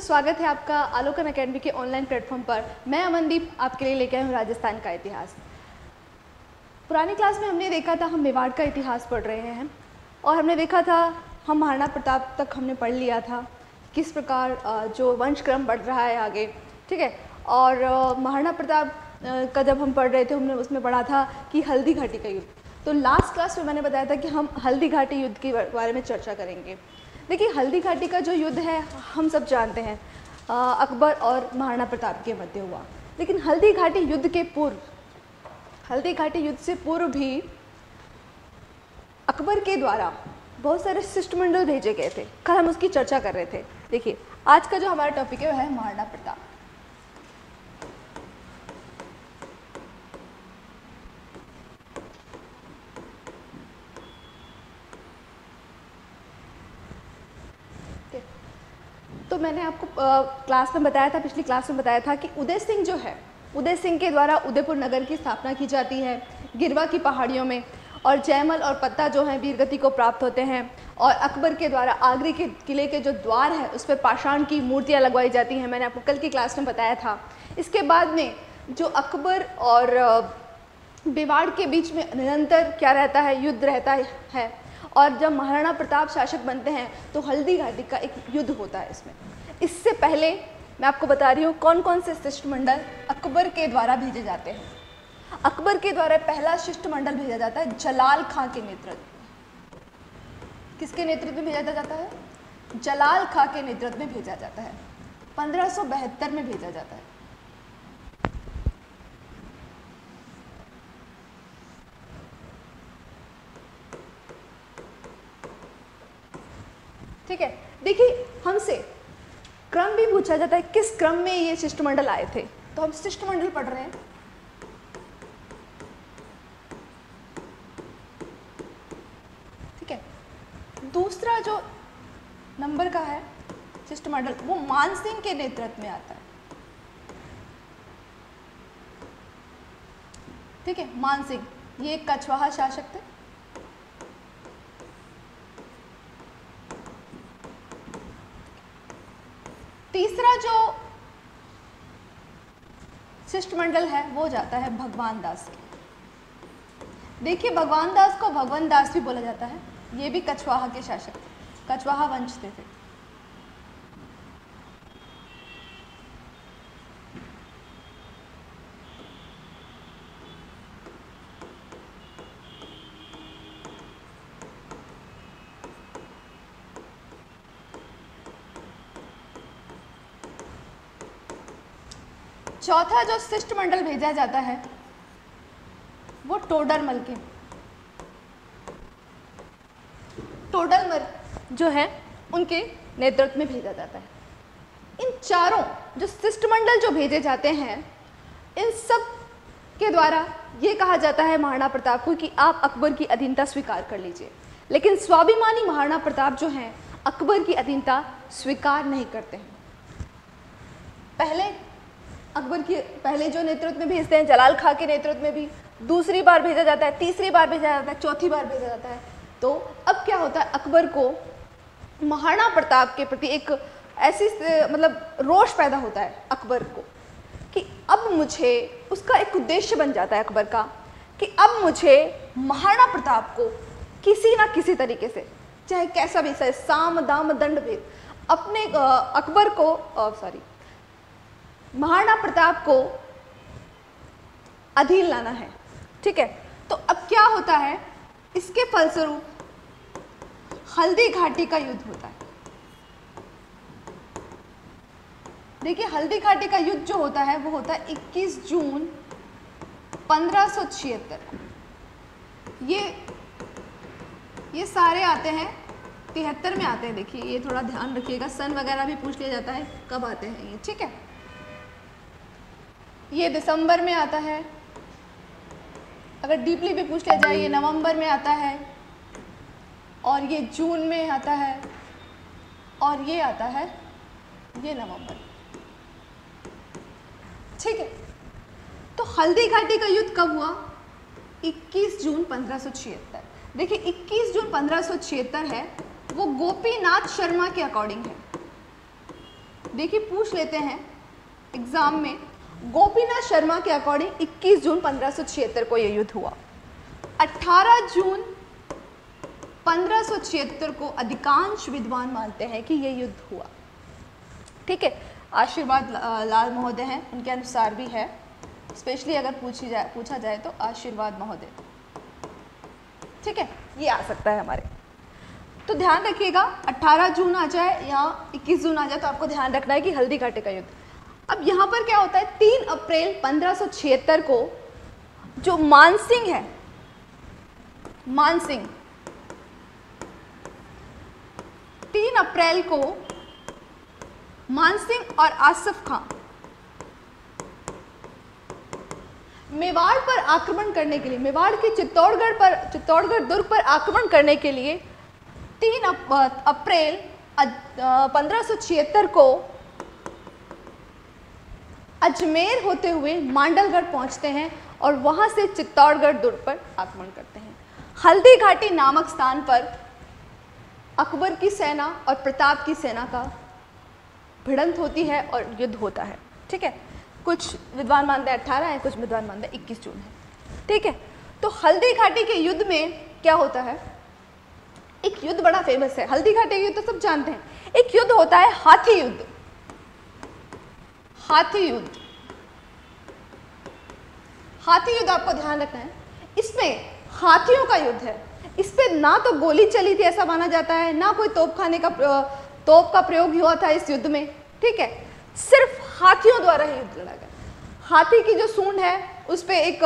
दोस्तों, स्वागत है आपका आलोकन एकेडमी के ऑनलाइन प्लेटफॉर्म पर। मैं अमनदीप आपके लिए लेकर आई हूँ राजस्थान का इतिहास। पुरानी क्लास में हमने देखा था, हम मेवाड़ का इतिहास पढ़ रहे हैं और हमने देखा था, हम महाराणा प्रताप तक हमने पढ़ लिया था, किस प्रकार जो वंशक्रम बढ़ रहा है आगे, ठीक है। और महाराणा प्रताप का जब हम पढ़ रहे थे, हमने उसमें पढ़ा था कि हल्दी घाटी का युद्ध। तो लास्ट क्लास में मैंने बताया था कि हम हल्दी घाटी युद्ध के बारे में चर्चा करेंगे। देखिए, हल्दी घाटी का जो युद्ध है हम सब जानते हैं, अकबर और महाराणा प्रताप के मध्य हुआ। लेकिन हल्दी घाटी युद्ध के पूर्व, हल्दी घाटी युद्ध से पूर्व भी अकबर के द्वारा बहुत सारे शिष्टमंडल भेजे गए थे। कल हम उसकी चर्चा कर रहे थे। देखिए, आज का जो हमारा टॉपिक है वह है महाराणा प्रताप। तो मैंने आपको क्लास में बताया था, पिछली क्लास में बताया था कि उदय सिंह जो है, उदय सिंह के द्वारा उदयपुर नगर की स्थापना की जाती है गिरवा की पहाड़ियों में, और जयमल और पत्ता जो हैं वीरगति को प्राप्त होते हैं। और अकबर के द्वारा आगरे के किले के जो द्वार है उस पर पाषाण की मूर्तियाँ लगवाई जाती हैं, मैंने आपको कल की क्लास में बताया था। इसके बाद में जो अकबर और मेवाड़ के बीच में निरंतर क्या रहता है, युद्ध रहता है। और जब महाराणा प्रताप शासक बनते हैं तो हल्दी घाटी का एक युद्ध होता है इसमें। इससे पहले मैं आपको बता रही हूँ कौन कौन से शिष्टमंडल अकबर के द्वारा भेजे जाते हैं। अकबर के द्वारा पहला शिष्टमंडल भेजा जाता है जलाल खां के नेतृत्व में। किसके नेतृत्व में भेजा जाता है? जलाल खां के नेतृत्व में भेजा जाता है। 1572 में भेजा जाता है। ठीक है, देखिए हमसे क्रम भी पूछा जाता है, किस क्रम में ये शिष्टमंडल आए थे। तो हम शिष्टमंडल पढ़ रहे हैं। ठीक है, दूसरा जो नंबर का है शिष्टमंडल, वो मानसिंह के नेतृत्व में आता है। ठीक है, मानसिंह ये कछवाहा शासक थे। तीसरा जो शिष्टमंडल है वो जाता है भगवान दास के। देखिए, भगवान दास को भगवान दास भी बोला जाता है। ये भी कछवाहा के शासक थे, कछवाहा वंश थे। चौथा जो शिष्टमंडल भेजा जाता है वो टोडरमल के। टोडरमल जो है उनके नेतृत्व में भेजा जाता है। इन चारों जो शिष्टमंडल जो भेजे जाते हैं, इन सब के द्वारा ये कहा जाता है महाराणा प्रताप को कि आप अकबर की अधीनता स्वीकार कर लीजिए। लेकिन स्वाभिमानी महाराणा प्रताप जो हैं अकबर की अधीनता स्वीकार नहीं करते हैं। पहले अकबर की पहले जो नेतृत्व में भेजते हैं, जलाल खां के नेतृत्व में भी दूसरी बार भेजा जाता है, तीसरी बार भेजा जाता है, चौथी बार भेजा जाता है। तो अब क्या होता है, अकबर को महाराणा प्रताप के प्रति एक ऐसी मतलब रोष पैदा होता है अकबर को कि अब मुझे, उसका एक उद्देश्य बन जाता है अकबर का कि अब मुझे महाराणा प्रताप को किसी ना किसी तरीके से, चाहे कैसा भी, चाहे साम दाम दंड भेद, अपने अकबर को महाराणा प्रताप को अधीन लाना है। ठीक है, तो अब क्या होता है, इसके फलस्वरूप हल्दी घाटी का युद्ध होता है। देखिए, हल्दी घाटी का युद्ध जो होता है वो होता है 21 जून 1576। ये सारे आते हैं 73 में आते हैं। देखिए, ये थोड़ा ध्यान रखिएगा, सन वगैरह भी पूछ लिया जाता है कब आते हैं ये। ठीक है, ये दिसंबर में आता है। अगर डीपली भी पूछ लिया जाए, ये नवंबर में आता है, और ये जून में आता है, और ये आता है ये नवंबर। ठीक है, तो हल्दी घाटी का युद्ध कब हुआ? 21 जून 1576। देखिए, 21 जून 1576 है वो गोपीनाथ शर्मा के अकॉर्डिंग है। देखिए पूछ लेते हैं एग्ज़ाम में, गोपीनाथ शर्मा के अकॉर्डिंग 21 जून 1576 को यह युद्ध हुआ। 18 जून 1576 को अधिकांश विद्वान मानते हैं कि यह युद्ध हुआ। ठीक है, आशीर्वाद लाल महोदय हैं, उनके अनुसार भी है, स्पेशली अगर पूछा जाए तो आशीर्वाद महोदय। ठीक है, ये आ सकता है हमारे, तो ध्यान रखिएगा 18 जून आ जाए या 21 जून आ जाए तो आपको ध्यान रखना है कि हल्दी घाटी का युद्ध। अब यहाँ पर क्या होता है, 3 अप्रैल 1576 को जो मानसिंह है, मानसिंह 3 अप्रैल को मानसिंह और आसफ खां मेवाड़ पर आक्रमण करने के लिए, मेवाड़ के चित्तौड़गढ़ दुर्ग पर आक्रमण करने के लिए 3 अप्रैल 1576 को अजमेर होते हुए मांडलगढ़ पहुंचते हैं और वहां से चित्तौड़गढ़ दुर्ग पर आक्रमण करते हैं। हल्दी घाटी नामक स्थान पर अकबर की सेना और प्रताप की सेना का भिड़ंत होती है और युद्ध होता है। ठीक है, कुछ विद्वान मानते हैं 18 है, कुछ विद्वान मानते हैं 21 जून है। ठीक है, तो हल्दी घाटी के युद्ध में क्या होता है, एक युद्ध बड़ा फेमस है, हल्दी घाटी के युद्ध तो सब जानते हैं। एक युद्ध होता है हाथी युद्ध, हाथी युद्ध, हाथी युद्ध आपको ध्यान रखना है, इसमें हाथियों का युद्ध है। इस पे ना तो गोली चली थी ऐसा माना जाता है, ना कोई तोप का प्रयोग हुआ था इस युद्ध में। ठीक है, सिर्फ हाथियों द्वारा ही युद्ध लड़ा गया। हाथी की जो सूंड है उस पर एक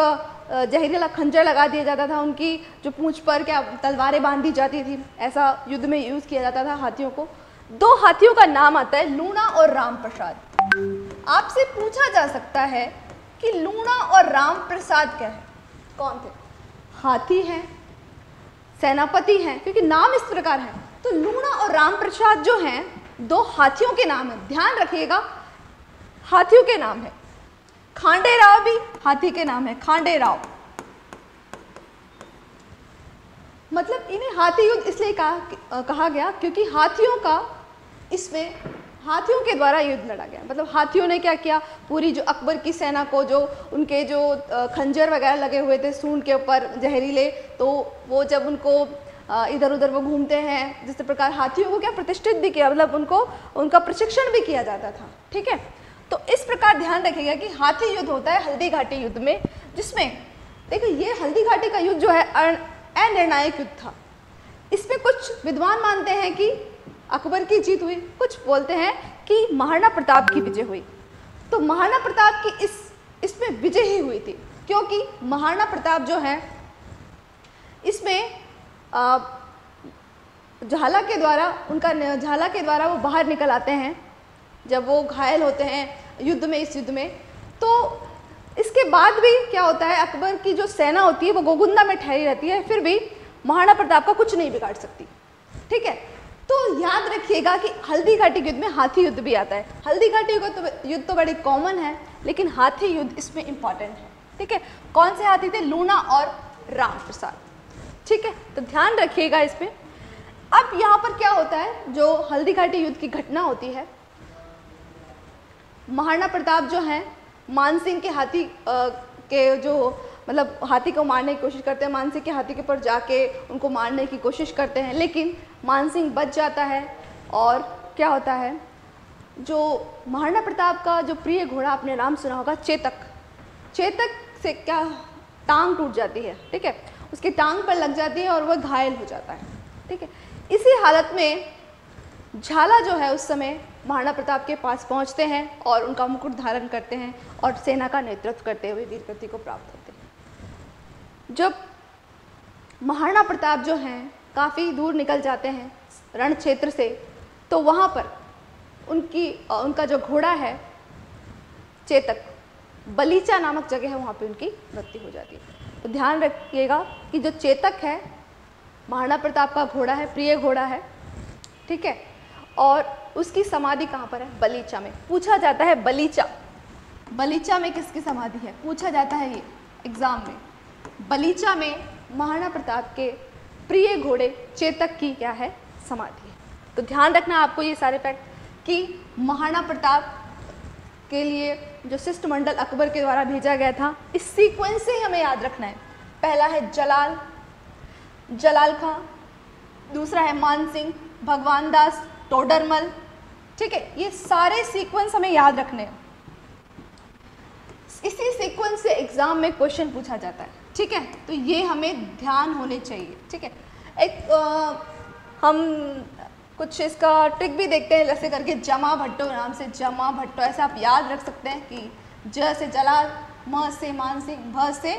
जहरीला खंजर लगा दिया जाता था, उनकी जो पूंछ पर क्या तलवारें बांधी जाती थी, ऐसा युद्ध में यूज़ किया जाता था हाथियों को। 2 हाथियों का नाम आता है, लूणा और राम प्रसाद। आपसे पूछा जा सकता है कि लूणा और राम प्रसाद क्या है, कौन थे? हाथी हैं, सेनापति हैं, क्योंकि नाम इस प्रकार है। तो लूणा और राम प्रसाद जो हैं 2 हाथियों के नाम है, ध्यान रखिएगा हाथियों के नाम है। खांडे राव भी हाथी के नाम है, खांडे राव, मतलब इन्हें हाथी युद्ध इसलिए कहा गया क्योंकि हाथियों का, इसमें हाथियों के द्वारा युद्ध लड़ा गया। मतलब हाथियों ने क्या किया, पूरी जो अकबर की सेना को, जो उनके जो खंजर वगैरह लगे हुए थे सूंड के ऊपर जहरीले, तो वो जब उनको इधर उधर वो घूमते हैं, जिस प्रकार हाथियों को क्या प्रतिष्ठित भी किया, मतलब उनको उनका प्रशिक्षण भी किया जाता था। ठीक है, तो इस प्रकार ध्यान रखिएगा कि हाथी युद्ध होता है हल्दी घाटी युद्ध में, जिसमें देखो ये हल्दी घाटी का युद्ध जो है अनिर्णायक युद्ध था। इसमें कुछ विद्वान मानते हैं कि अकबर की जीत हुई, कुछ बोलते हैं कि महाराणा प्रताप की विजय हुई। तो महाराणा प्रताप की इसमें विजय ही हुई थी, क्योंकि महाराणा प्रताप जो है इसमें झाला के द्वारा वो बाहर निकल आते हैं जब वो घायल होते हैं युद्ध में, इस युद्ध में। तो इसके बाद भी क्या होता है, अकबर की जो सेना होती है वो गोगुंदा में ठहरी रहती है, फिर भी महाराणा प्रताप का कुछ नहीं बिगाड़ सकती। ठीक है, तो याद रखिएगा कि हल्दी घाटी युद्ध में हाथी युद्ध भी आता है। हल्दी घाटी युद्ध तो बड़े कॉमन है, लेकिन हाथी युद्ध इसमें इम्पॉर्टेंट है। ठीक है, कौन से हाथी थे, लूणा और राम प्रसाद। ठीक है, तो ध्यान रखिएगा इसमें। अब यहाँ पर क्या होता है, जो हल्दी घाटी युद्ध की घटना होती है, महाराणा प्रताप जो हैं मानसिंह के हाथी के जो, मतलब हाथी को मारने की कोशिश करते हैं, मानसिंह के हाथी के ऊपर जाके उनको मारने की कोशिश करते हैं, लेकिन मानसिंह बच जाता है। और क्या होता है, जो महाराणा प्रताप का जो प्रिय घोड़ा, आपने नाम सुना होगा चेतक, चेतक से क्या टांग टूट जाती है। ठीक है, उसकी टांग पर लग जाती है और वह घायल हो जाता है। ठीक है, इसी हालत में झाला जो है उस समय महाराणा प्रताप के पास पहुंचते हैं और उनका मुकुट धारण करते हैं और सेना का नेतृत्व करते हुए वीरगति को प्राप्त होते हैं। जब महाराणा प्रताप जो हैं काफ़ी दूर निकल जाते हैं रण क्षेत्र से, तो वहाँ पर उनका जो घोड़ा है चेतक, बलीचा नामक जगह है, वहाँ पर उनकी मृत्यु हो जाती है। तो ध्यान रखिएगा कि जो चेतक है महाराणा प्रताप का घोड़ा है, प्रिय घोड़ा है। ठीक है, और उसकी समाधि कहाँ पर है, बलीचा में। पूछा जाता है बलीचा, बलीचा में किसकी समाधि है, पूछा जाता है ये एग्ज़ाम में। बलीचा में महाराणा प्रताप के प्रिय घोड़े चेतक की क्या है, समाधि है। तो ध्यान रखना आपको ये सारे फैक्ट। कि महाराणा प्रताप के लिए जो शिष्टमंडल अकबर के द्वारा भेजा गया था, इस सीक्वेंस से ही हमें याद रखना है। पहला है जलाल खां, दूसरा है मान सिंह, भगवान दास, टोडरमल, ठीक है, ये सारे सीक्वेंस हमें याद रखने हैं। इसी सीक्वेंस से एग्ज़ाम में क्वेश्चन पूछा जाता है, ठीक है, तो ये हमें ध्यान होने चाहिए, ठीक है। एक हम कुछ इसका ट्रिक भी देखते हैं, जैसे करके जमा भट्टो नाम से जमा भट्टो, ऐसे आप याद रख सकते हैं कि ज से जलाल, म से मान सिंह, भ से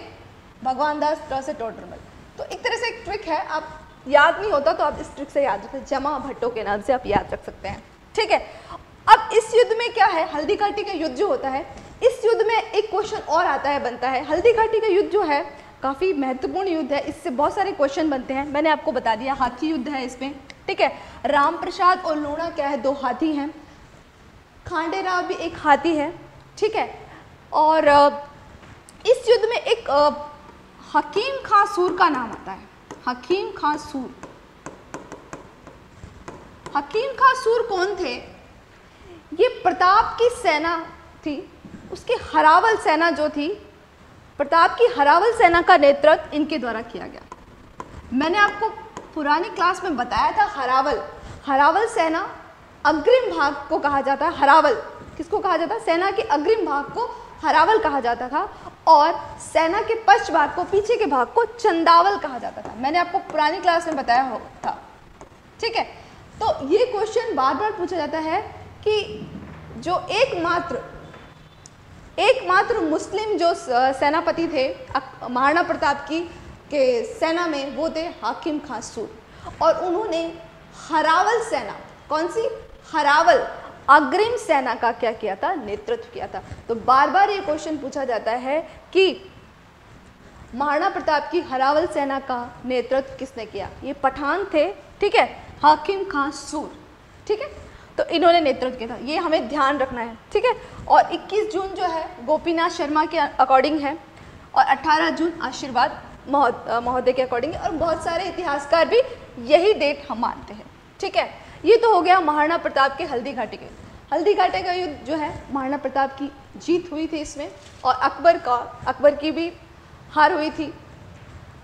भगवान दास, ट से टोडरमल। तो एक तरह से एक ट्रिक है, आप याद नहीं होता तो आप इस ट्रिक से याद रख सकते हैं, जमा भट्टो के नाम से आप याद रख सकते हैं, ठीक है। अब इस युद्ध में क्या है, हल्दीघाटी का युद्ध जो होता है, इस युद्ध में एक क्वेश्चन और आता है, बनता है। हल्दीघाटी का युद्ध जो है काफ़ी महत्वपूर्ण युद्ध है, इससे बहुत सारे क्वेश्चन बनते हैं। मैंने आपको बता दिया हाथी युद्ध है इसमें, ठीक है। रामप्रसाद और लूणा क्या है, दो हाथी हैं। खांडेराव भी एक हाथी है, ठीक है। और इस युद्ध में एक हकीम खां सूर का नाम आता है, हकीम खां सूर। हकीम खां सूर कौन थे? ये प्रताप की सेना थी, उसकी हरावल सेना जो थी, प्रताप की हरावल सेना का नेतृत्व इनके द्वारा किया गया। मैंने आपको पुरानी क्लास में बताया था, हरावल सेना अग्रिम भाग को कहा जाता है। हरावल किसको कहा जाता है? सेना के अग्रिम भाग को हरावल कहा जाता था, और सेना के पश्च भाग को, पीछे के भाग को चंदावल कहा जाता था। मैंने आपको पुरानी क्लास में बताया हो था, ठीक है। तो ये क्वेश्चन बार बार पूछा जाता है कि जो एकमात्र मुस्लिम जो सेनापति थे महाराणा प्रताप की के सेना में, वो थे हाकिम खां सूर, और उन्होंने हरावल सेना, कौन सी? हरावल अग्रिम सेना का क्या किया था? नेतृत्व किया था। तो बार बार ये क्वेश्चन पूछा जाता है कि महाराणा प्रताप की हरावल सेना का नेतृत्व किसने किया? ये पठान थे, ठीक है, हाकिम खां सूर, ठीक है। तो इन्होंने नेतृत्व किया था, ये हमें ध्यान रखना है, ठीक है। और 21 जून जो है गोपीनाथ शर्मा के अकॉर्डिंग है, और 18 जून आशीर्वाद महोदय के अकॉर्डिंग, और बहुत सारे इतिहासकार भी यही डेट हम मानते हैं, ठीक है। ये तो हो गया महाराणा प्रताप के हल्दीघाटी के हल्दीघाटी का युद्ध जो है, महाराणा प्रताप की जीत हुई थी इसमें, और अकबर की भी हार हुई थी।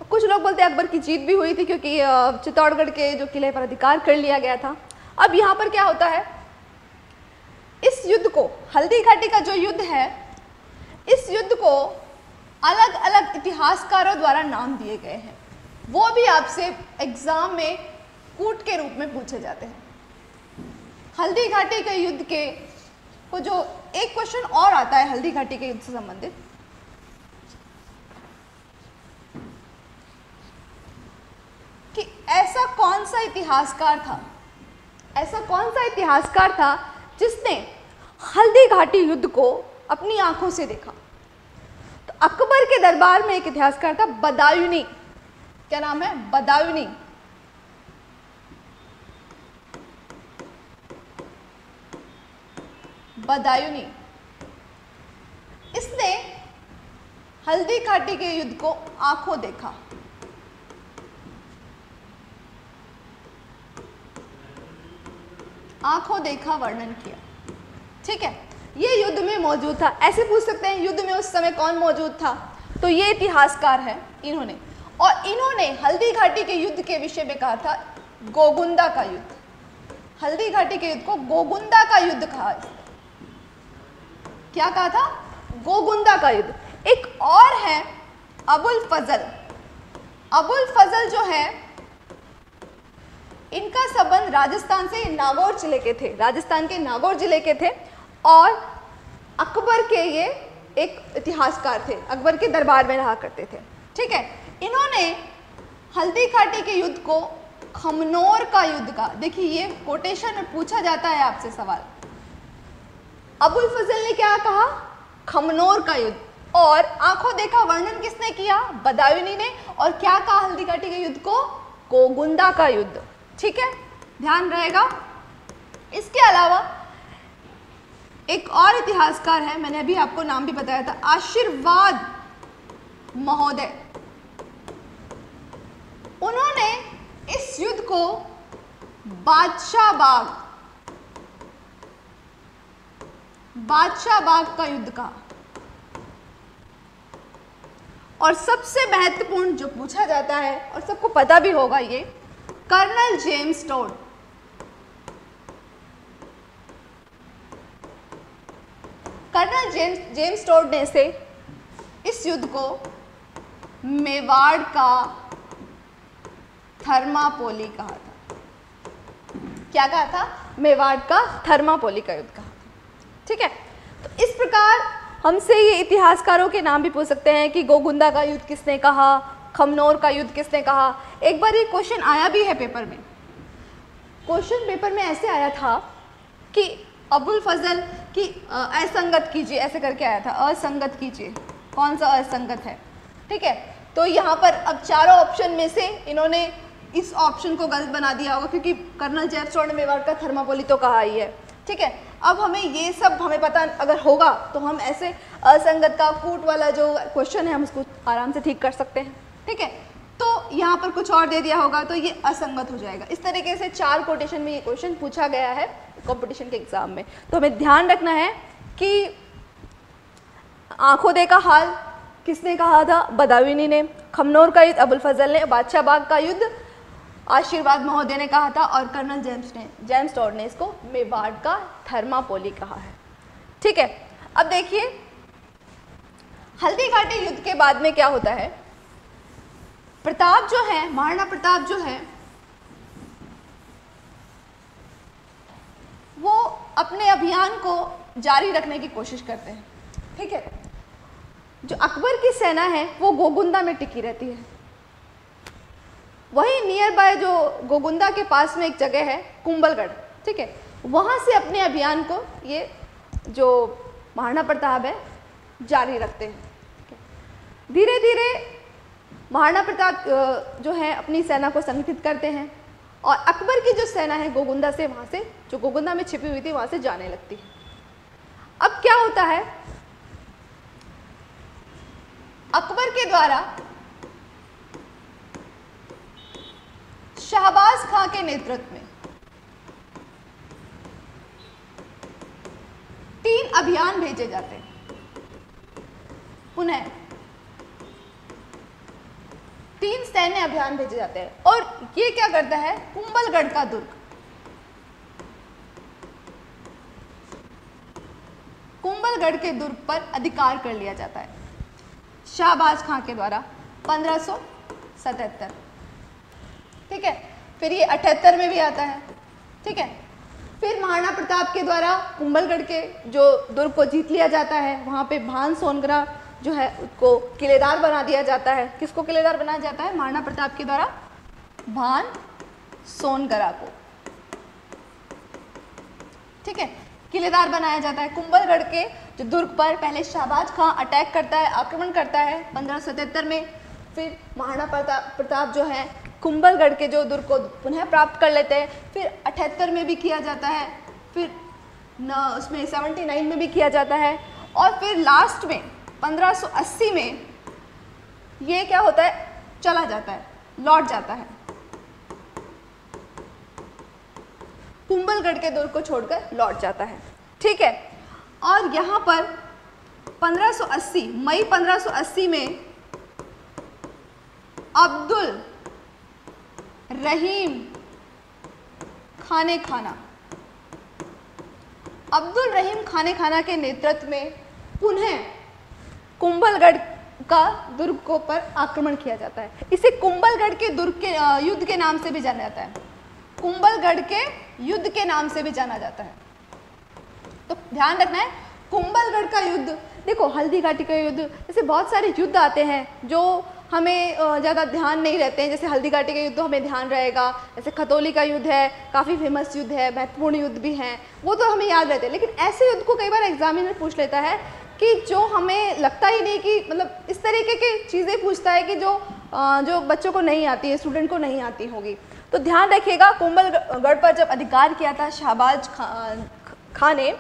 कुछ लोग बोलते हैं अकबर की जीत भी हुई थी, क्योंकि चित्तौड़गढ़ के जो किले पर अधिकार कर लिया गया था। अब यहाँ पर क्या होता है, इस युद्ध को, हल्दीघाटी का जो युद्ध है, इस युद्ध को अलग अलग इतिहासकारों द्वारा नाम दिए गए हैं, वो भी आपसे एग्ज़ाम में कूट के रूप में पूछे जाते हैं। हल्दीघाटी के युद्ध के को जो एक क्वेश्चन और आता है हल्दीघाटी के युद्ध से संबंधित, कि ऐसा कौन सा इतिहासकार था, ऐसा कौन सा इतिहासकार था जिसने हल्दीघाटी युद्ध को अपनी आंखों से देखा? अकबर के दरबार में एक इतिहासकार था बदायूनी, क्या नाम है? बदायूनी। बदायूनी इसने हल्दीघाटी के युद्ध को आंखों देखा। आंखों देखा वर्णन किया, ठीक है। ये युद्ध में मौजूद था, ऐसे पूछ सकते हैं युद्ध में उस समय कौन मौजूद था, तो ये इतिहासकार है इन्होंने। और इन्होंने हल्दीघाटी के युद्ध के विषय में कहा था गोगुंदा का युद्ध। हल्दीघाटी के युद्ध को गोगुंदा का युद्ध कहा। क्या कहा था? गोगुंदा का युद्ध। एक और है अबुल फजल। अबुल फजल जो है, इनका संबंध राजस्थान से, नागौर जिले के थे, राजस्थान के नागौर जिले के थे, और अकबर के ये एक इतिहासकार थे, अकबर के दरबार में रहा करते थे, ठीक है। इन्होंने हल्दीघाटी के युद्ध को खमनोर का युद्ध कहा। देखिए ये कोटेशन में पूछा जाता है आपसे सवाल। अबुल फजल ने क्या कहा? खमनोर का युद्ध। और आंखों देखा वर्णन किसने किया? बदायूनी ने। और क्या कहा हल्दीघाटी के युद्ध को? गोगुंदा का युद्ध, ठीक है, ध्यान रहेगा। इसके अलावा एक और इतिहासकार है, मैंने अभी आपको नाम भी बताया था, आशीर्वाद महोदय। उन्होंने इस युद्ध को बादशाह बाग, बादशाह बाग का युद्ध का। और सबसे महत्वपूर्ण जो पूछा जाता है और सबको पता भी होगा ये, colonel James Tod. Colonel James Tod ने से इस युद्ध को मेवाड़ का थर्मापोली कहा था। क्या कहा था? मेवाड़ का थर्मापोली का युद्ध कहा था। ठीक है, तो इस प्रकार हमसे ये इतिहासकारों के नाम भी पूछ सकते हैं कि गोगुंदा का युद्ध किसने कहा, खमनोर का युद्ध किसने कहा। एक बार ये क्वेश्चन आया भी है पेपर में। क्वेश्चन पेपर में ऐसे आया था कि अबुल फजल की असंगत कीजिए, ऐसे करके आया था, असंगत कीजिए कौन सा असंगत है। ठीक है, तो यहाँ पर अब चारों ऑप्शन में से इन्होंने इस ऑप्शन को गलत बना दिया होगा, क्योंकि कर्नल जेम्स टोड ने मेवाड़ का थर्मापोली तो कहा ही है। ठीक है, अब हमें ये सब हमें पता अगर होगा तो हम ऐसे असंगत का कूट वाला जो क्वेश्चन है हम उसको आराम से ठीक कर सकते हैं। ठीक है, तो यहाँ पर कुछ और दे दिया होगा तो ये असंगत हो जाएगा। इस तरीके से चार कोटेशन में ये क्वेश्चन पूछा गया है कॉम्पिटिशन के एग्ज़ाम में। तो हमें ध्यान रखना है कि आंखों देखा हाल किसने कहा था? बदायूनी ने। खमनोर का युद्ध अबुल फजल ने। बादशाह बाग का युद्ध आशीर्वाद महोदय ने कहा था। और कर्नल जेम्स टोड ने इसको मेवाड़ का थर्मापोली कहा है। ठीक है, अब देखिए हल्दी घाटी युद्ध के बाद में क्या होता है। प्रताप जो है, महाराणा प्रताप जो है, वो अपने अभियान को जारी रखने की कोशिश करते हैं। ठीक है, जो अकबर की सेना है वो गोगुंदा में टिकी रहती है। वही नियर बाय जो गोगुंदा के पास में एक जगह है कुंभलगढ़, ठीक है, वहाँ से अपने अभियान को ये जो महाराणा प्रताप है जारी रखते हैं। धीरे धीरे महाराणा प्रताप जो है अपनी सेना को संगठित करते हैं और अकबर की जो सेना है गोगुंदा से, वहाँ से जो गोगुंदा में छिपी हुई थी वहाँ से जाने लगती है। अब क्या होता है, अकबर के द्वारा शाहबाज खां के नेतृत्व में 3 अभियान भेजे जाते हैं। पुनः 3 सैन्य अभियान भेजे जाते हैं और ये क्या करता है, कुंभलगढ़ का दुर्ग, कुंभलगढ़ के दुर्ग पर अधिकार कर लिया जाता है शाहबाज खां के द्वारा 1577। ठीक है, फिर ये 78 में भी आता है। ठीक है, फिर महाराणा प्रताप के द्वारा कुंभलगढ़ के जो दुर्ग को जीत लिया जाता है। वहाँ पे भान सोनगरा जो है उसको किलेदार बना दिया जाता है। किसको किलेदार बनाया जाता है? महाराणा प्रताप के द्वारा भान सोनगरा को, ठीक है, किलेदार बनाया जाता है। कुंभलगढ़ के जो दुर्ग पर पहले शाहबाज खां अटैक करता है, आक्रमण करता है 1577 में। फिर महाराणा प्रताप जो है कुंभलगढ़ के जो दुर्ग को पुनः प्राप्त कर लेते हैं। फिर 78 में भी किया जाता है, फिर उसमें 79 में भी किया जाता है और फिर लास्ट में 1580 में ये क्या होता है, चला जाता है, लौट जाता है, कुंभलगढ़ के दुर्ग को छोड़कर लौट जाता है। ठीक है, और यहाँ पर 1580 मई 1580 में अब्दुल रहीम खाने खाना, अब्दुल रहीम खाने खाना के नेतृत्व में पुनः कुंभलगढ़ का दुर्ग को पर आक्रमण किया जाता है। इसे कुंभलगढ़ के दुर्ग के युद्ध के नाम से भी जाना जाता है, कुंभलगढ़ के युद्ध के नाम से भी जाना जाता है। तो ध्यान रखना है कुंभलगढ़ का युद्ध। देखो हल्दी घाटी का युद्ध, जैसे बहुत सारे युद्ध आते हैं जो हमें ज़्यादा ध्यान नहीं रहते हैं। जैसे हल्दी घाटी का युद्ध तो हमें ध्यान रहेगा, जैसे खतौली का युद्ध है, काफ़ी फेमस युद्ध है, महत्वपूर्ण युद्ध भी हैं, वो तो हमें याद रहते हैं। लेकिन ऐसे युद्ध को कई बार एग्जामिनर पूछ लेता है कि जो हमें लगता ही नहीं कि मतलब इस तरीके की चीज़ें पूछता है कि जो बच्चों को नहीं आती है, स्टूडेंट को नहीं आती होगी। तो ध्यान रखिएगा, कुंभलगढ़ पर जब अधिकार किया था शाहबाज खां ने,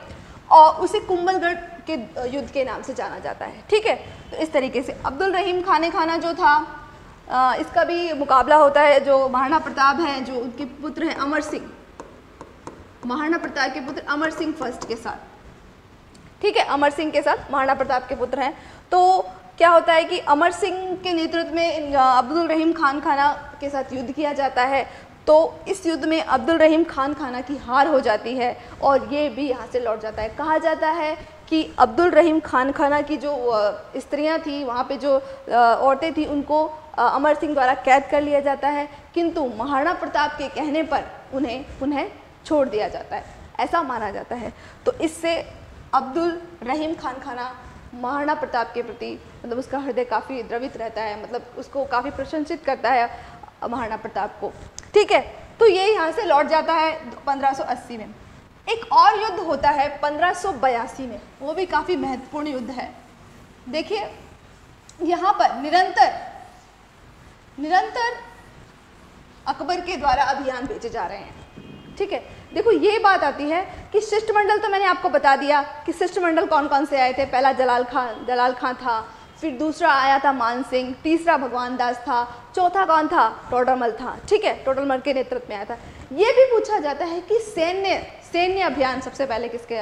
और उसे कुंभलगढ़ के युद्ध के नाम से जाना जाता है। ठीक है, तो इस तरीके से अब्दुल रहीम खाने खाना जो था इसका भी मुकाबला होता है। जो महाराणा प्रताप हैं, जो उनके पुत्र हैं अमर सिंह, महाराणा प्रताप के पुत्र अमर सिंह फर्स्ट के साथ। ठीक है, अमर सिंह के साथ, महाराणा प्रताप के पुत्र हैं। तो क्या होता है कि अमर सिंह के नेतृत्व में अब्दुल रहीम खान खाना के साथ युद्ध किया जाता है। तो इस युद्ध में अब्दुल रहीम खान खाना की हार हो जाती है और ये भी यहाँ से लौट जाता है। कहा जाता है कि अब्दुल रहीम खान खाना की जो स्त्रियाँ थी, वहाँ पे जो औरतें थी, उनको अमर सिंह द्वारा कैद कर लिया जाता है, किंतु महाराणा प्रताप के कहने पर उन्हें पुनः छोड़ दिया जाता है, ऐसा माना जाता है। तो इससे अब्दुल रहीम खान खाना महाराणा प्रताप के प्रति, मतलब उसका हृदय काफ़ी द्रवित रहता है, मतलब उसको काफ़ी प्रशंसित करता है महाराणा प्रताप को। ठीक है, तो ये यहाँ से लौट जाता है 1580 में। एक और युद्ध होता है 1582 में, वो भी काफ़ी महत्वपूर्ण युद्ध है। देखिए यहाँ पर निरंतर अकबर के द्वारा अभियान भेजे जा रहे हैं। ठीक है, देखो ये बात आती है कि शिष्टमंडल तो मैंने आपको बता दिया कि शिष्टमंडल कौन कौन से आए थे। पहला जलाल खां था, फिर दूसरा आया था मान सिंह, तीसरा भगवान दास था, चौथा कौन था, टोडरमल था। ठीक है, टोडरमल के नेतृत्व में आया था। ये भी पूछा जाता है कि सैन्य अभियान सबसे पहले किसके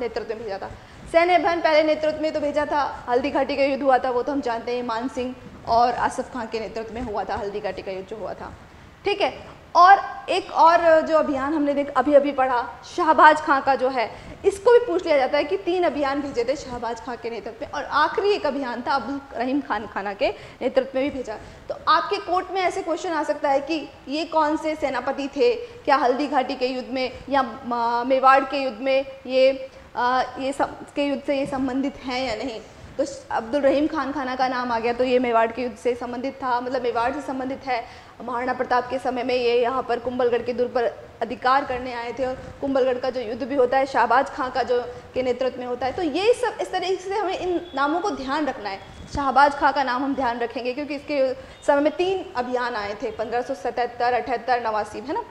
नेतृत्व में भेजा था। सैन्य अभियान पहले नेतृत्व में तो भेजा था, हल्दी घाटी का युद्ध हुआ था, वो तो हम जानते हैं मान सिंह और आसफ खां के नेतृत्व में हुआ था, हल्दी घाटी का युद्ध जो हुआ था। ठीक है, और एक और जो अभियान हमने अभी पढ़ा शाहबाज खां का जो है, इसको भी पूछ लिया जाता है कि तीन अभियान भेजे थे शाहबाज खां के नेतृत्व में, और आखिरी एक अभियान था अब्दुल रहीम खान खाना के नेतृत्व में भी भेजा। तो आपके कोर्ट में ऐसे क्वेश्चन आ सकता है कि ये कौन से सेनापति थे, क्या हल्दी घाटी के युद्ध में या मेवाड़ के युद्ध में ये युद्ध से ये संबंधित हैं या नहीं। तो अब्दुल रहीम खान खाना का नाम आ गया, तो ये मेवाड़ के युद्ध से संबंधित था, मतलब मेवाड़ से संबंधित है। महाराणा प्रताप के समय में ये यहाँ पर कुंभलगढ़ के दुर्ग पर अधिकार करने आए थे, और कुंभलगढ़ का जो युद्ध भी होता है शाहबाज खां का जो के नेतृत्व में होता है। तो ये सब इस तरीके से हमें इन नामों को ध्यान रखना है। शाहबाज खां का नाम हम ध्यान रखेंगे क्योंकि इसके समय में तीन अभियान आए थे 1577, 78, 89 है ना।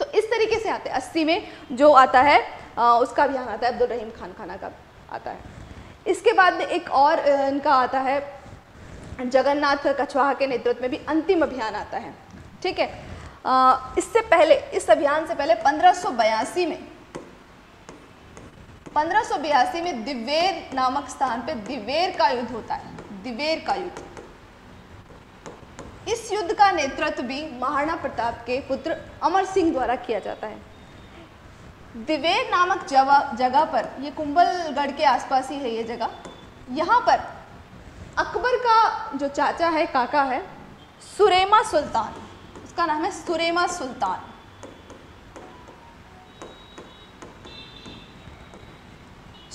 तो इस तरीके से आते हैं। 80 में जो आता है उसका अभियान आता है, अब्दुल रहीम खान खाना का आता है। इसके बाद में एक और इनका आता है जगन्नाथ कछवाहा के नेतृत्व में भी अंतिम अभियान आता है। ठीक है, इससे पहले, इस अभियान से पहले 1582 में दिवेर नामक स्थान पे दिवेर का युद्ध होता है। दिवेर का युद्ध, इस युद्ध का नेतृत्व भी महाराणा प्रताप के पुत्र अमर सिंह द्वारा किया जाता है। दिवेर नामक जगह पर, ये कुंभलगढ़ के आसपास ही है ये जगह, यहाँ पर अकबर का जो चाचा है, काका है, सुरेमा सुल्तान, उसका नाम है सुरेमा सुल्तान।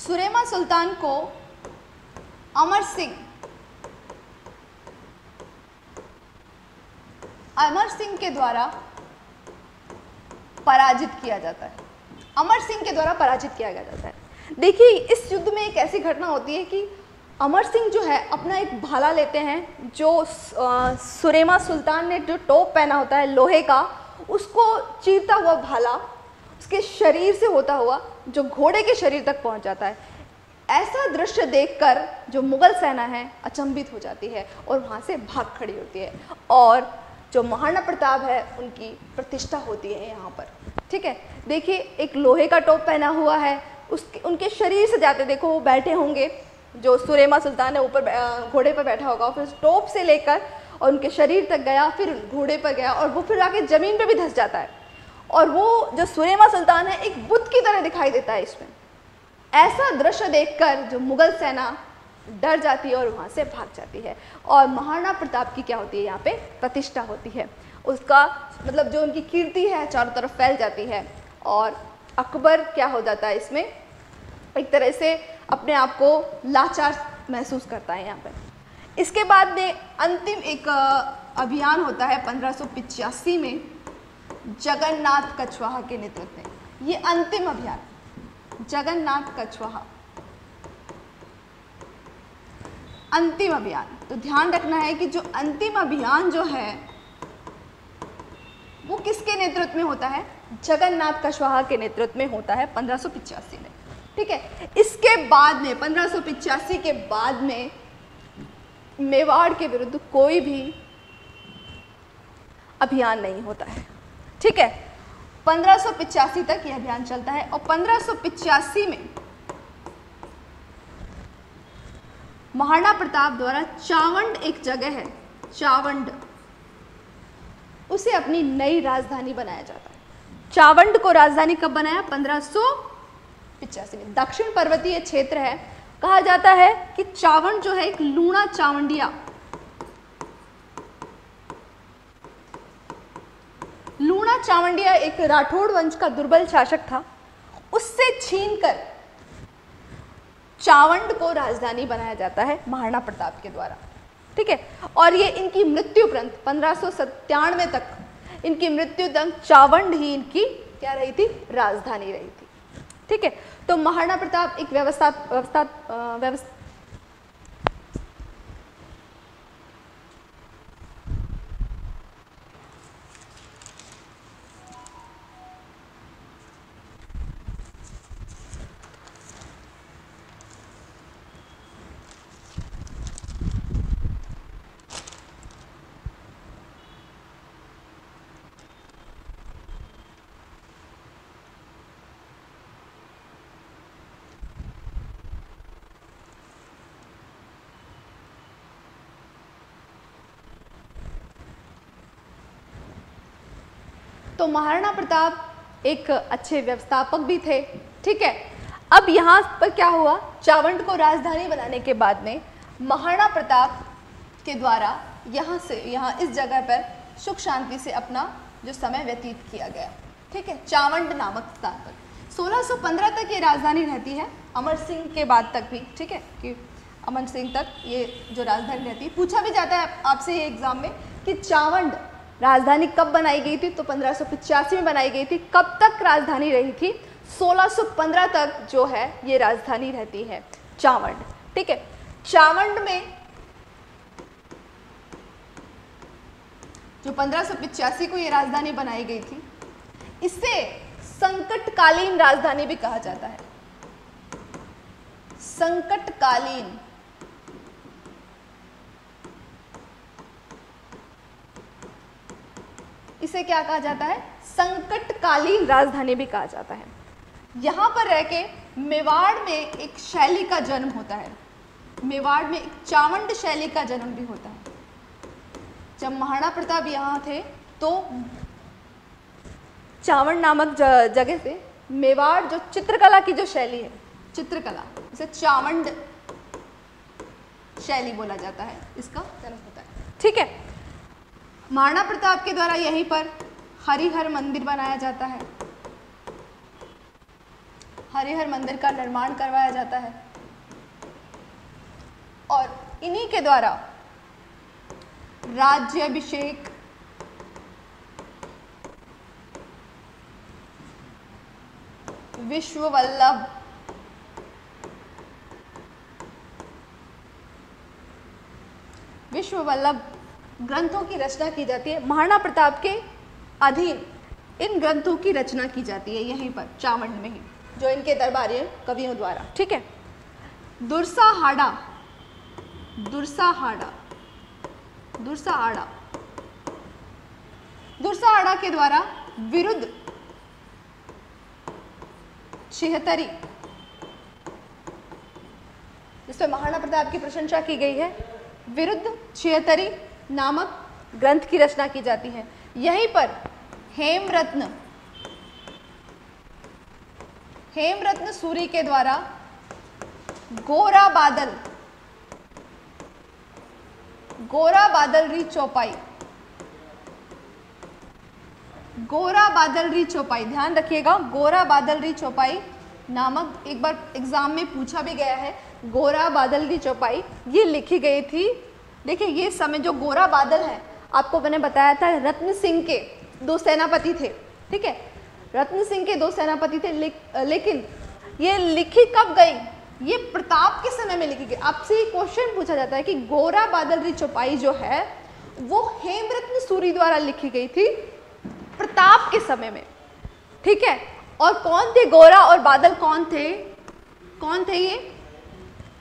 सुरेमा सुल्तान को अमर सिंह के द्वारा पराजित किया जाता है। अमर सिंह के द्वारा पराजित किया गया जाता है। देखिए इस युद्ध में एक ऐसी घटना होती है कि अमर सिंह जो है अपना एक भाला लेते हैं, जो सुरेमा सुल्तान ने जो टोप पहना होता है लोहे का, उसको चीरता हुआ भाला उसके शरीर से होता हुआ जो घोड़े के शरीर तक पहुंच जाता है। ऐसा दृश्य देखकर जो मुगल सेना है अचंभित हो जाती है और वहाँ से भाग खड़ी होती है, और जो महाराणा प्रताप है उनकी प्रतिष्ठा होती है यहाँ पर। ठीक है, देखिए एक लोहे का टोप पहना हुआ है, उनके शरीर से जाते देखो, वो बैठे होंगे, जो सुरेमा सुल्तान है ऊपर घोड़े पर बैठा होगा, फिर टोप से लेकर और उनके शरीर तक गया, फिर घोड़े पर गया, और वो फिर आके ज़मीन पे भी धंस जाता है। और वो जो सुरेमा सुल्तान है एक बुत की तरह दिखाई देता है इसमें। ऐसा दृश्य देखकर जो मुगल सेना डर जाती है और वहाँ से भाग जाती है, और महाराणा प्रताप की क्या होती है, यहाँ पे प्रतिष्ठा होती है, उसका मतलब जो उनकी कीर्ति है चारों तरफ फैल जाती है, और अकबर क्या हो जाता है इसमें, एक तरह से अपने आप को लाचार महसूस करता है यहाँ पे। इसके बाद में अंतिम एक अभियान होता है 1585 में जगन्नाथ कछवाहा के नेतृत्व में। ये अंतिम अभियान, जगन्नाथ कछवाहा अंतिम अभियान। तो ध्यान रखना है कि जो अंतिम अभियान जो है वो किसके नेतृत्व में होता है, जगन्नाथ कछवाहा के नेतृत्व में होता है 1585 में। ठीक है, इसके बाद में 1585 के बाद में मेवाड़ के विरुद्ध कोई भी अभियान नहीं होता है। ठीक है, 1585 तक ये अभियान चलता है, और 1585 में महाराणा प्रताप द्वारा चावंड एक जगह है, चावंड, उसे अपनी नई राजधानी बनाया जाता है। चावंड को राजधानी कब बनाया? 1585 में। दक्षिण पर्वतीय क्षेत्र है, कहा जाता है कि चावंड जो है एक लूणा चावंडिया, लूणा चावंडिया एक राठौड़ वंश का दुर्बल शासक था, उससे छीनकर चावंड को राजधानी बनाया जाता है महाराणा प्रताप के द्वारा, ठीक है। और ये इनकी मृत्यु उपरांत 1597 तक, इनकी मृत्यु तक चावंड ही इनकी क्या रही थी? राजधानी रही थी, ठीक है। तो महाराणा प्रताप एक तो महाराणा प्रताप एक अच्छे व्यवस्थापक भी थे, ठीक है। अब यहाँ पर क्या हुआ, चावंड को राजधानी बनाने के बाद में महाराणा प्रताप के द्वारा यहाँ से यहाँ इस जगह पर सुख शांति से अपना जो समय व्यतीत किया गया, ठीक है, चावंड नामक स्थान पर। 1615 तक ये राजधानी रहती है, अमर सिंह के बाद तक भी, ठीक है, कि अमर सिंह तक ये जो राजधानी रहती है। पूछा भी जाता है आपसे ये एग्ज़ाम में कि चावंड राजधानी कब बनाई गई थी, तो 1585 में बनाई गई थी। कब तक राजधानी रही थी? 1615 तक जो है ये राजधानी रहती है चावंड, ठीक है। चावंड में जो 1585 को ये राजधानी बनाई गई थी, इसे संकटकालीन राजधानी भी कहा जाता है, संकटकालीन। इसे क्या कहा जाता है? संकटकालीन राजधानी भी कहा जाता है। यहाँ पर रह के मेवाड़ में एक शैली का जन्म होता है, मेवाड़ में एक चावंड शैली का जन्म भी होता है। जब महाराणा प्रताप यहाँ थे तो चावंड नामक जगह से मेवाड़, जो चित्रकला की जो शैली है, चित्रकला, इसे चावंड शैली बोला जाता है, इसका जन्म होता है, ठीक है। महाराणा प्रताप के द्वारा यहीं पर हरिहर मंदिर बनाया जाता है, हरिहर मंदिर का निर्माण करवाया जाता है। और इन्हीं के द्वारा राज्याभिषेक, विश्ववल्लभ, विश्ववल्लभ ग्रंथों की रचना की जाती है। महाराणा प्रताप के अधीन इन ग्रंथों की रचना की जाती है यहीं पर चावंड में ही, जो इनके दरबारी कवियों द्वारा, ठीक है। दुर्साहाड़ा, दुर्साहाड़ा, दुर्साहाड़ा, दुर्साहाड़ा के द्वारा विरुद्ध छिहत्तरी, जिसमें महाराणा प्रताप की प्रशंसा की गई है, विरुद्ध छिहत्तरी नामक ग्रंथ की रचना की जाती है। यहीं पर हेमरत्न, हेमरत्न सूरी के द्वारा गोरा बादल, गोरा बादल री चौपाई, गोरा बादल री चौपाई, ध्यान रखिएगा, गोरा बादल री चौपाई नामक, एक बार एग्जाम में पूछा भी गया है, गोरा बादल री चौपाई ये लिखी गई थी। देखिए ये समय जो गोरा बादल है, आपको मैंने बताया था रत्न सिंह के दो सेनापति थे, ठीक है, रत्न सिंह के दो सेनापति थे, लेकिन ये लिखी कब गई? ये प्रताप के समय में लिखी गई। आपसे ये क्वेश्चन पूछा जाता है कि गोरा बादल री चौपाई जो है वो हेमरत्न सूरी द्वारा लिखी गई थी प्रताप के समय में, ठीक है। और कौन थे गोरा और बादल, कौन थे, कौन थे ये?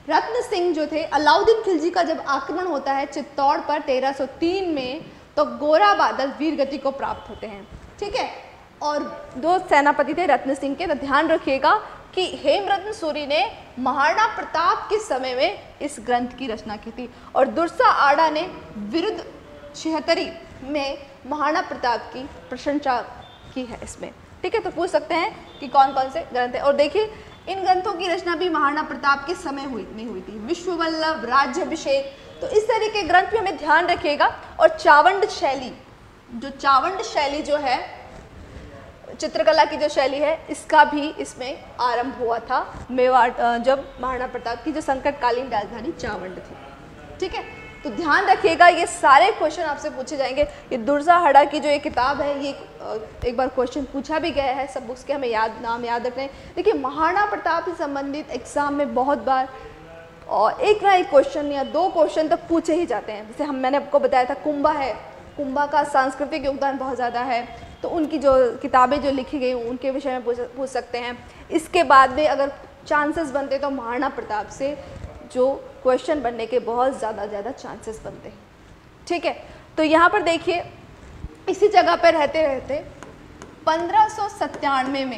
रत्न सिंह जो थे, अलाउद्दीन खिलजी का जब आक्रमण होता है चित्तौड़ पर 1303 में, तो गोरा बादल वीरगति को प्राप्त होते हैं, ठीक है। और दो सेनापति थे रत्न सिंह के, तो ध्यान रखिएगा कि हेमरतन सूरी ने महाराणा प्रताप के समय में इस ग्रंथ की रचना की थी। और दुर्सा आड़ा ने विरुद्ध 76 में महाराणा प्रताप की प्रशंसा की है इसमें। ठीक है, तो पूछ सकते हैं कि कौन कौन से ग्रंथ हैं। और देखिए इन ग्रंथों की रचना भी महाराणा प्रताप के समय हुई थी। विश्ववल्लभ, राज्याभिषेक, तो इस तरह के ग्रंथ भी हमें ध्यान रखिएगा। और चावंड शैली, जो चावंड शैली जो है चित्रकला की जो शैली है, इसका भी इसमें आरंभ हुआ था मेवाड़, जब महाराणा प्रताप की जो संकटकालीन राजधानी चावंड थी। ठीक है, तो ध्यान रखिएगा ये सारे क्वेश्चन आपसे पूछे जाएंगे। ये दुर्साहड़ा की जो ये किताब है, ये एक बार क्वेश्चन पूछा भी गया है। सब बुक्स के हमें नाम याद रखने। देखिए महाराणा प्रताप से संबंधित एग्जाम में बहुत बार और एक ना एक क्वेश्चन या दो क्वेश्चन तक पूछे ही जाते हैं। जैसे मैंने आपको बताया था कुंभा है, कुंभा का सांस्कृतिक योगदान बहुत ज़्यादा है, तो उनकी जो किताबें जो लिखी गई उनके विषय में पूछ सकते हैं। इसके बाद में अगर चांसेस बनते तो महाराणा प्रताप से जो क्वेश्चन बनने के बहुत ज़्यादा चांसेस बनते हैं। ठीक है, तो यहाँ पर देखिए इसी जगह पर रहते रहते 1597 में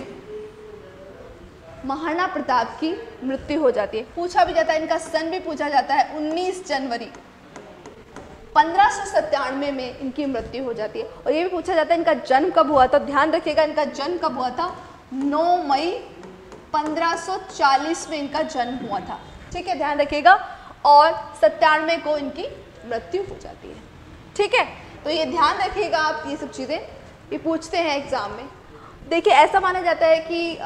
महाराणा प्रताप की मृत्यु हो जाती है। पूछा भी जाता है, इनका सन भी पूछा जाता है। 19 जनवरी 1597 में इनकी मृत्यु हो जाती है। और ये भी पूछा जाता है इनका जन्म कब हुआ था। ध्यान रखिएगा इनका जन्म कब हुआ था, 9 मई 1540 में इनका जन्म हुआ था। ठीक है, ध्यान रखिएगा। और 97 को इनकी मृत्यु हो जाती है। ठीक है, तो ये ध्यान रखिएगा आप, ये सब चीज़ें ये पूछते हैं एग्ज़ाम में। देखिए ऐसा माना जाता है कि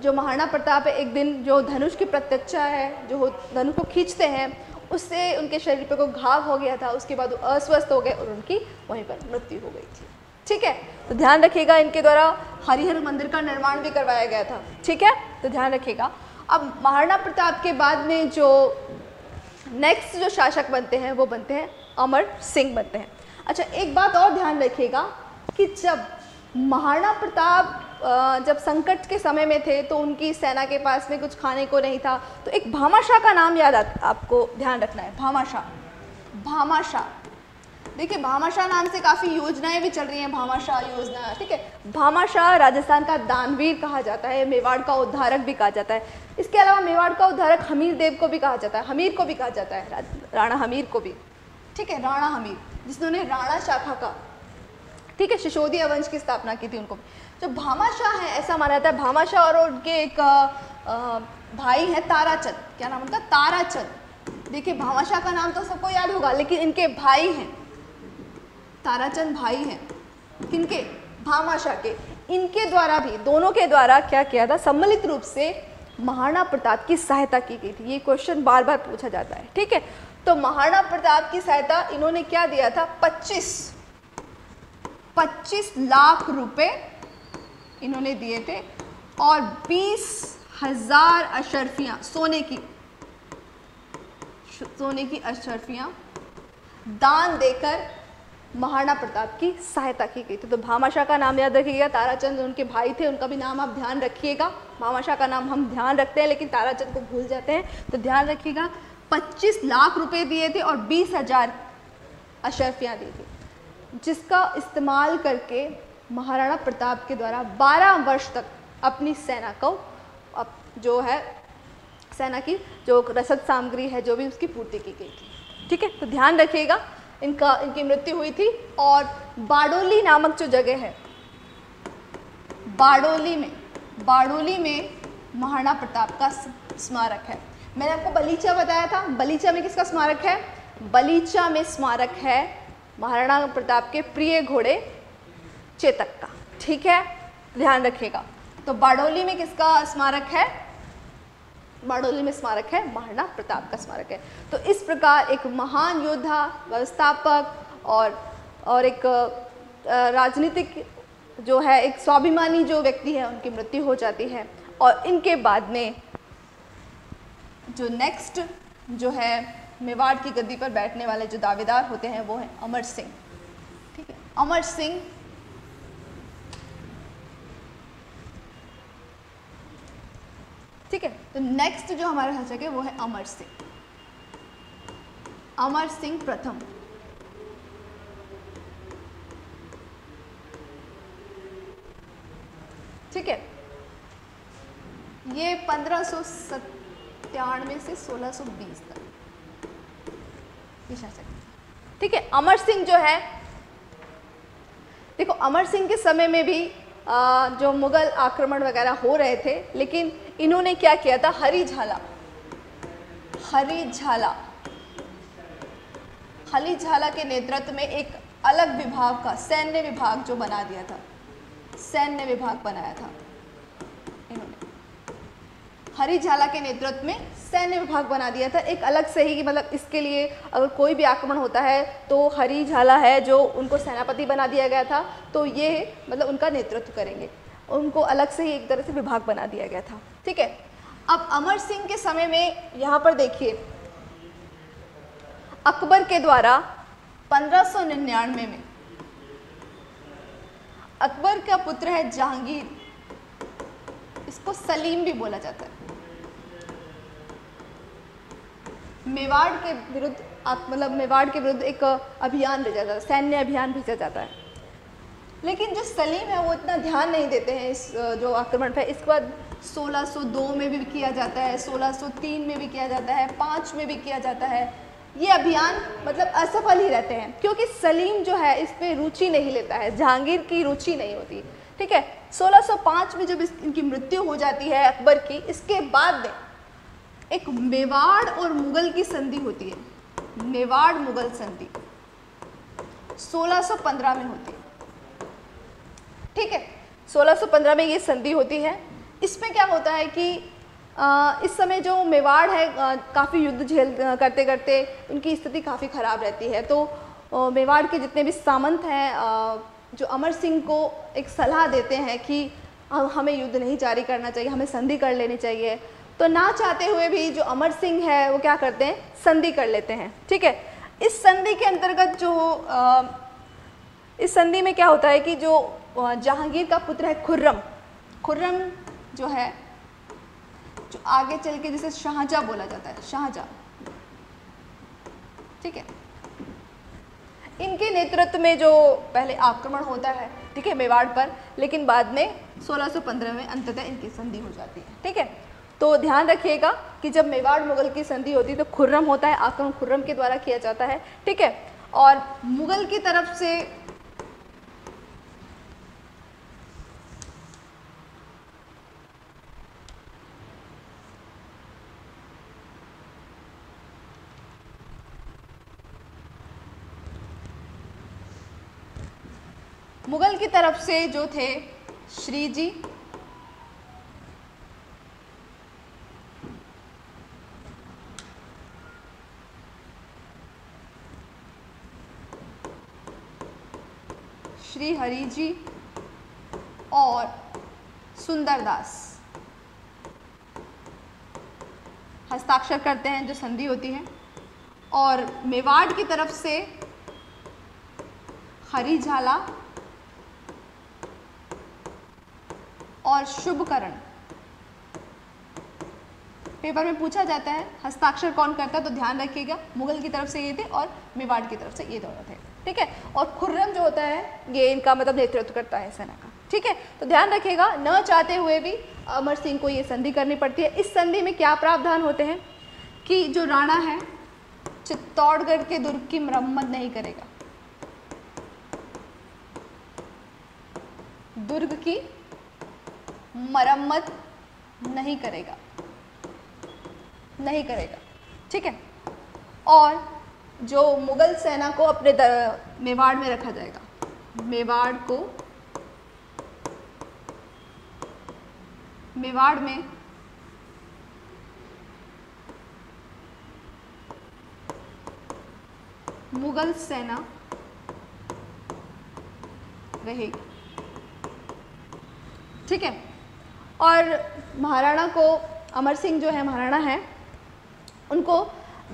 जो महाराणा प्रताप है एक दिन जो धनुष की प्रत्यक्षा है, जो धनुष को खींचते हैं, उससे उनके शरीर पर कोई घाव हो गया था। उसके बाद वो अस्वस्थ हो गए और उनकी वहीं पर मृत्यु हो गई थी। ठीक है, तो ध्यान रखिएगा इनके द्वारा हरिहर मंदिर का निर्माण भी करवाया गया था। ठीक है, तो ध्यान रखिएगा। अब महाराणा प्रताप के बाद में जो नेक्स्ट जो शासक बनते हैं वो बनते हैं अमर सिंह बनते हैं। अच्छा, एक बात और ध्यान रखिएगा कि जब महाराणा प्रताप जब संकट के समय में थे तो उनकी सेना के पास में कुछ खाने को नहीं था, तो एक भामाशाह का नाम याद आपको ध्यान रखना है। भामाशाह, देखिए भामाशाह नाम से काफ़ी योजनाएं भी चल रही हैं, भामाशाह योजना। ठीक है, भामाशाह राजस्थान का दानवीर कहा जाता है, मेवाड़ का उद्धारक भी कहा जाता है। इसके अलावा मेवाड़ का उद्धारक हमीर देव को भी कहा जाता है, हमीर को भी कहा जाता है, राणा हमीर को भी। ठीक है, राणा हमीर जिसने राणा शाखा का, ठीक है, सिसोदिया वंश की स्थापना की थी उनको। जो भामाशाह है ऐसा माना जाता है, भामाशाह और उनके एक भाई है ताराचंद, क्या नाम उनका, ताराचंद। देखिए भामाशाह का नाम तो सबको याद होगा, लेकिन इनके भाई हैं ताराचंद, भाई हैं किनके, भामाशाह के। इनके द्वारा भी, दोनों के द्वारा क्या किया था, सम्मिलित रूप से महाराणा प्रताप की सहायता की गई थी। ये क्वेश्चन बार बार पूछा जाता है। ठीक है, तो महाराणा प्रताप की सहायता इन्होंने क्या दिया था, 25 लाख रुपए इन्होंने दिए थे और 20,000 अशर्फियाँ, सोने की अशर्फियाँ दान देकर महाराणा प्रताप की सहायता की गई थी। तो भामाशाह का नाम याद रखिएगा, ताराचंद उनके भाई थे, उनका भी नाम आप ध्यान रखिएगा। भामाशाह का नाम हम ध्यान रखते हैं लेकिन ताराचंद को भूल जाते हैं, तो ध्यान रखिएगा। 25 लाख रुपए दिए थे और 20,000 अशर्फियाँ दी थी, जिसका इस्तेमाल करके महाराणा प्रताप के द्वारा 12 वर्ष तक अपनी सेना को जो है सेना की जो रसद सामग्री है जो भी उसकी पूर्ति की गई थी। ठीक है, तो ध्यान रखिएगा इनकी मृत्यु हुई थी। और बारडोली नामक जो जगह है, बारडोली में महाराणा प्रताप का स्मारक है। मैंने आपको बलीचा बताया था, बलीचा में किसका स्मारक है, बलीचा में स्मारक है महाराणा प्रताप के प्रिय घोड़े चेतक का। ठीक है, ध्यान रखिएगा। तो बारडोली में किसका स्मारक है, बारडोली में स्मारक है, महाराणा प्रताप का स्मारक है। तो इस प्रकार एक महान योद्धा, व्यवस्थापक और एक राजनीतिक जो है एक स्वाभिमानी जो व्यक्ति है उनकी मृत्यु हो जाती है। और इनके बाद में जो नेक्स्ट जो है मेवाड़ की गद्दी पर बैठने वाले जो दावेदार होते हैं वो हैं अमर सिंह। ठीक है, अमर सिंह ठीक है, तो नेक्स्ट जो हमारा शासक है वो है अमर सिंह प्रथम। ठीक है, ये 1597 से 1620 तक निशा शक्ति। ठीक है, अमर सिंह जो है, देखो अमर सिंह के समय में भी जो मुगल आक्रमण वगैरह हो रहे थे, लेकिन इन्होंने क्या किया था, हरी झाला के नेतृत्व में एक अलग विभाग का सैन्य विभाग जो बना दिया था, सैन्य विभाग बनाया था इन्होंने। हरी झाला के नेतृत्व में सैन्य विभाग बना दिया था एक अलग से ही, मतलब इसके लिए अगर कोई भी आक्रमण होता है तो हरी झाला है जो उनको सेनापति बना दिया गया था, तो ये मतलब उनका नेतृत्व करेंगे, उनको अलग से ही एक तरह से विभाग बना दिया गया था। ठीक है, अब अमर सिंह के समय में यहाँ पर देखिए अकबर के द्वारा 1599 में, अकबर का पुत्र है जहांगीर, इसको सलीम भी बोला जाता है, मेवाड़ के विरुद्ध मतलब मेवाड़ के विरुद्ध एक अभियान भेजा जाता है, सैन्य अभियान भेजा जाता है। लेकिन जो सलीम है वो इतना ध्यान नहीं देते हैं इस जो आक्रमण पर। इसके बाद 1602 में भी किया जाता है, 1603 में भी किया जाता है, 5 में भी किया जाता है। ये अभियान मतलब असफल ही रहते हैं क्योंकि सलीम जो है इस पर रुचि नहीं लेता है, जहांगीर की रुचि नहीं होती। ठीक है, 1605 में जब इनकी मृत्यु हो जाती है अकबर की, इसके बाद एक मेवाड़ और मुगल की संधि होती है, मेवाड़ मुगल संधि 1615 में होती है। ठीक है, 1615 में ये संधि होती है। इसमें क्या होता है कि इस समय जो मेवाड़ है काफ़ी युद्ध झेल करते करते उनकी स्थिति काफ़ी ख़राब रहती है, तो मेवाड़ के जितने भी सामंत हैं जो अमर सिंह को एक सलाह देते हैं कि हमें युद्ध नहीं जारी करना चाहिए, हमें संधि कर लेनी चाहिए। तो ना चाहते हुए भी जो अमर सिंह है वो क्या करते हैं, संधि कर लेते हैं। ठीक है, इस संधि के अंतर्गत जो इस संधि में क्या होता है कि जो जहांगीर का पुत्र है खुर्रम जो है, जो आगे चल के जिसे शाहजहाँ बोला जाता है, शाहजहाँ, ठीक है, इनके नेतृत्व में जो पहले आक्रमण होता है, ठीक है, मेवाड़ पर, लेकिन बाद में 1615 में अंततः इनकी संधि हो जाती है। ठीक है, तो ध्यान रखिएगा कि जब मेवाड़ मुगल की संधि होती है तो खुर्रम होता है, आक्रमण खुर्रम के द्वारा किया जाता है। ठीक है, और मुगल की तरफ से जो थे श्रीजी, श्री हरिजी और सुंदरदास हस्ताक्षर करते हैं जो संधि होती है। और मेवाड़ की तरफ से हरी झाला और शुभकरण, पेपर में पूछा जाता है हस्ताक्षर कौन करता है, तो ध्यान रखिएगा मुगल की तरफ से ये थे और मेवाड़ की तरफ से ये दोनों थे। ठीक है, और खुर्रम जो होता है ये इनका मतलब नेतृत्व करता है सेना का। ठीक है, तो ध्यान रखिएगा न चाहते हुए भी अमर सिंह को ये संधि करनी पड़ती है। इस संधि में क्या प्रावधान होते हैं कि जो राणा है चित्तौड़गढ़ के दुर्ग की मरम्मत नहीं करेगा, दुर्ग की मरम्मत नहीं करेगा। ठीक है, और जो मुगल सेना को अपने मेवाड़ में रखा जाएगा, मेवाड़ में मुगल सेना रहेगी। ठीक है, और महाराणा को, अमर सिंह जो है महाराणा है, उनको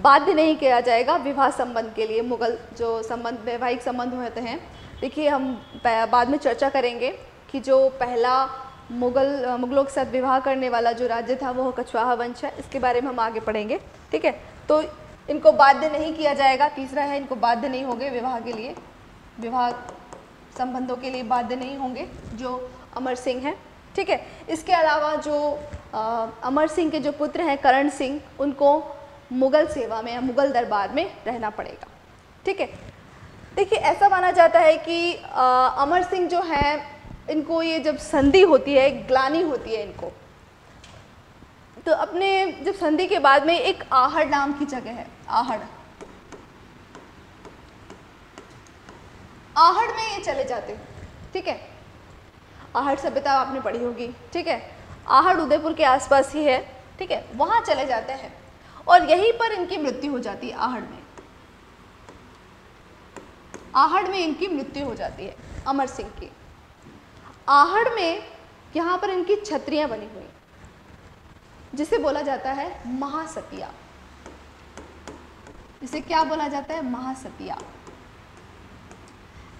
बाध्य नहीं किया जाएगा विवाह संबंध के लिए। मुगल जो संबंध वैवाहिक संबंध होते हैं, देखिए हम बाद में चर्चा करेंगे कि जो पहला मुगलों के साथ विवाह करने वाला जो राज्य था वो कछवाहा वंश है, इसके बारे में हम आगे पढ़ेंगे। ठीक है, तो इनको बाध्य नहीं किया जाएगा। तीसरा है, इनको बाध्य नहीं होंगे विवाह के लिए, विवाह संबंधों के लिए बाध्य नहीं होंगे जो अमर सिंह हैं। ठीक है, इसके अलावा जो अमर सिंह के जो पुत्र हैं करण सिंह, उनको मुग़ल सेवा में या मुग़ल दरबार में रहना पड़ेगा। ठीक है, देखिए ऐसा माना जाता है कि अमर सिंह जो हैं इनको ये जब संधि होती है, ग्लानि होती है इनको, तो अपने जब संधि के बाद में एक आहड़ नाम की जगह है, आहड़, आहड़ में ये चले जाते हैं। ठीक है, आहड़ सभ्यता आपने पढ़ी होगी। ठीक है, आहड़ उदयपुर के आसपास ही है। ठीक है, वहाँ चले जाते हैं और यहीं पर इनकी मृत्यु हो जाती है, आहड़ में, आहड़ में इनकी मृत्यु हो जाती है अमर सिंह की। आहड़ में यहाँ पर इनकी छत्रियाँ बनी हुई, जिसे बोला जाता है महासतिया। इसे क्या बोला जाता है? महासतिया।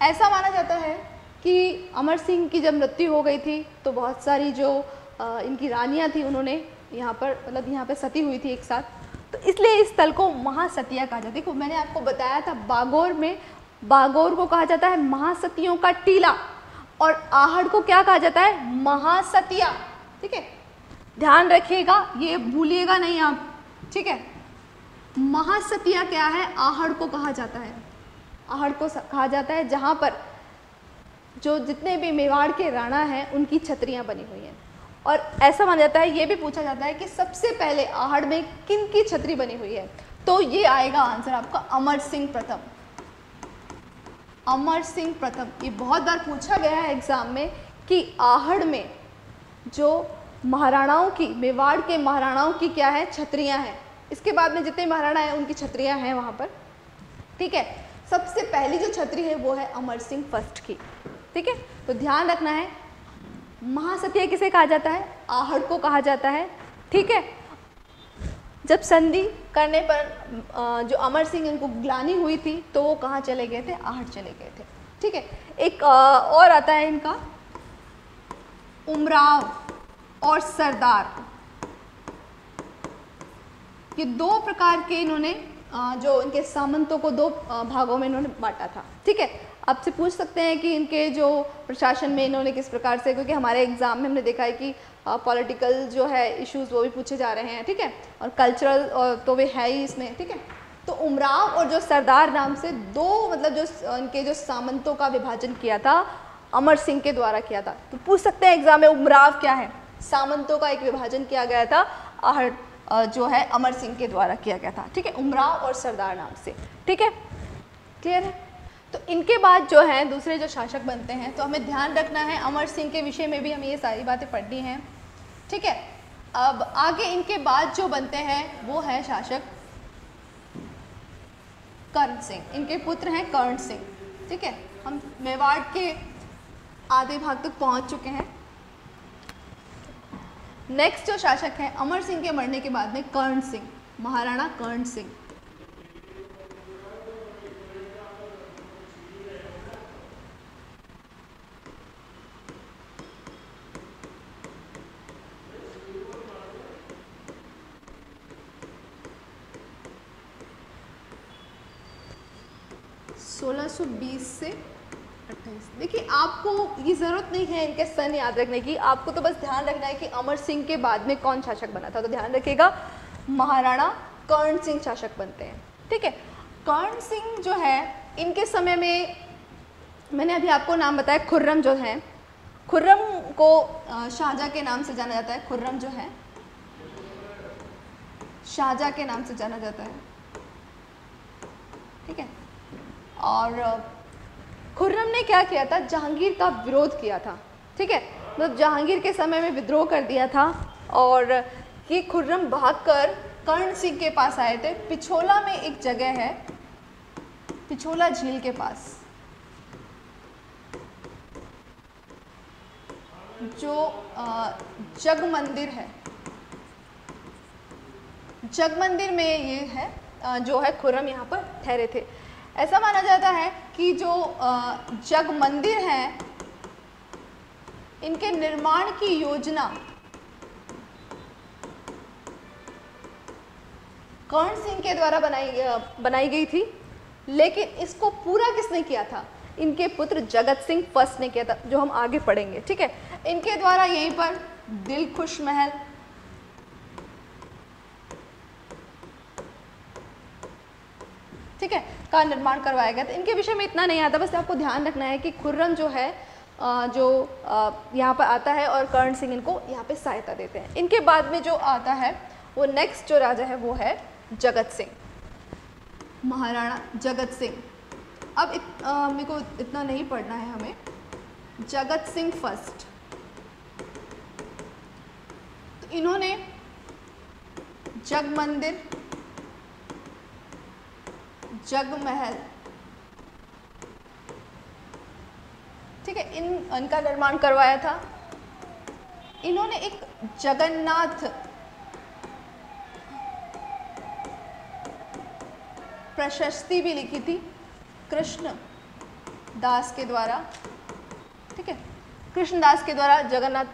ऐसा माना जाता है कि अमर सिंह की जब मृत्यु हो गई थी तो बहुत सारी जो इनकी रानियाँ थी उन्होंने यहाँ पर, मतलब यहाँ पे सती हुई थी एक साथ, तो इसलिए इस स्थल को महासतिया कहा जाता है। देखो मैंने आपको बताया था बागोर में, बागोर को कहा जाता है महासतियों का टीला और आहड़ को क्या कहा जाता है? महासतिया। ठीक है, ध्यान रखिएगा, ये भूलिएगा नहीं आप। ठीक है, महासतिया क्या है? आहड़ को कहा जाता है, आहड़ को कहा जाता है जहाँ पर जो जितने भी मेवाड़ के राणा हैं उनकी छतरियाँ बनी हुई हैं। और ऐसा माना जाता है, ये भी पूछा जाता है कि सबसे पहले आहड़ में किन की छतरी बनी हुई है, तो ये आएगा आंसर आपका अमर सिंह प्रथम। अमर सिंह प्रथम, ये बहुत बार पूछा गया है एग्ज़ाम में कि आहड़ में जो महाराणाओं की, मेवाड़ के महाराणाओं की क्या है? छतरियाँ हैं। इसके बाद में जितने महाराणा हैं उनकी छतरियाँ हैं वहाँ पर। ठीक है, सबसे पहली जो छतरी है वो है अमर सिंह फर्स्ट की। ठीक है, तो ध्यान रखना है, महासतिया किसे कहा जाता है? आहड़ को कहा जाता है। ठीक है, जब संधि करने पर जो अमर सिंह इनको ग्लानि हुई थी तो वो कहाँ चले गए थे? आहड़ चले गए थे। ठीक है, एक और आता है इनका उमराव और सरदार। ये दो प्रकार के इन्होंने जो इनके सामंतों को दो भागों में इन्होंने बांटा था। ठीक है, आपसे पूछ सकते हैं कि इनके जो प्रशासन में इन्होंने किस प्रकार से, क्योंकि हमारे एग्ज़ाम में हमने देखा है कि पॉलिटिकल जो है इश्यूज़ वो भी पूछे जा रहे हैं। ठीक है, और कल्चरल तो वे है ही इसमें। ठीक है, तो उमराव और जो सरदार नाम से दो, मतलब जो इनके जो सामंतों का विभाजन किया था अमर सिंह के द्वारा किया था, तो पूछ सकते हैं एग्ज़ाम में उमराव क्या है? सामंतों का एक विभाजन किया गया था, आहड़ जो है अमर सिंह के द्वारा किया गया था। ठीक है, उमराव और सरदार नाम से। ठीक है, क्लियर है? तो इनके बाद जो है दूसरे जो शासक बनते हैं, तो हमें ध्यान रखना है, अमर सिंह के विषय में भी हमें ये सारी बातें पढ़नी हैं। ठीक है, अब आगे इनके बाद जो बनते हैं वो है शासक कर्ण सिंह। इनके पुत्र हैं कर्ण सिंह। ठीक है, हम मेवाड़ के आधे भाग तक पहुंच चुके हैं। नेक्स्ट जो शासक हैं, अमर सिंह के मरने के बाद में कर्ण सिंह, महाराणा कर्ण सिंह। सौ 20 से 28। देखिए आपको ये ज़रूरत नहीं है इनके सन याद रखने की, आपको तो बस ध्यान रखना है कि अमर सिंह के बाद में कौन शासक बना था। तो ध्यान रखिएगा, महाराणा कर्ण सिंह शासक बनते हैं। ठीक है, कर्ण सिंह जो है इनके समय में, मैंने अभी आपको नाम बताया, खुर्रम जो है, खुर्रम को शाहजहाँ के नाम से जाना जाता है। खुर्रम जो है शाहजहाँ के नाम से जाना जाता है। ठीक है, और खुर्रम ने क्या किया था? जहांगीर का विरोध किया था। ठीक है, मतलब जहांगीर के समय में विद्रोह कर दिया था और ये खुर्रम भागकर कर्ण सिंह के पास आए थे। पिछोला में एक जगह है, पिछोला झील के पास, जो जग मंदिर है, जग मंदिर में ये है जो है खुर्रम यहाँ पर ठहरे थे। ऐसा माना जाता है कि जो जग मंदिर हैं इनके निर्माण की योजना कर्ण सिंह के द्वारा बनाई गई थी, लेकिन इसको पूरा किसने किया था? इनके पुत्र जगत सिंह फर्स्ट ने किया था, जो हम आगे पढ़ेंगे। ठीक है, इनके द्वारा यहीं पर दिलखुश महल, ठीक है, का निर्माण करवाया गया था। इनके विषय में इतना नहीं आता, बस आपको ध्यान रखना है कि खुर्रम जो है यहाँ पर आता है और कर्ण सिंह इनको यहाँ पे सहायता देते हैं। इनके बाद में जो आता है वो नेक्स्ट जो राजा है वो है जगत सिंह, महाराणा जगत सिंह। अब मेरे को इतना नहीं पढ़ना है, हमें जगत सिंह फर्स्ट। तो इन्होंने जग मंदिर, जग महल, ठीक है, इनका निर्माण करवाया था। इन्होंने एक जगन्नाथ प्रशस्ति भी लिखी थी कृष्ण दास के द्वारा, ठीक है, कृष्ण दास के द्वारा जगन्नाथ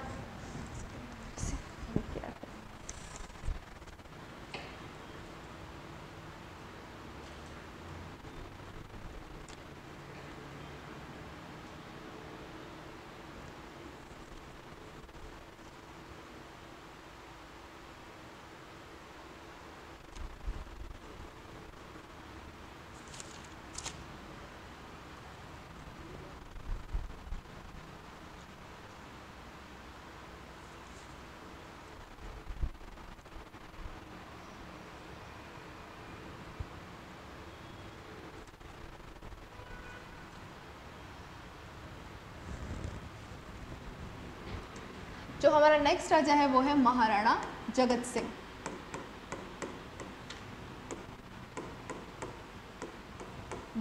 जो हमारा नेक्स्ट राजा है वो है महाराणा जगत सिंह।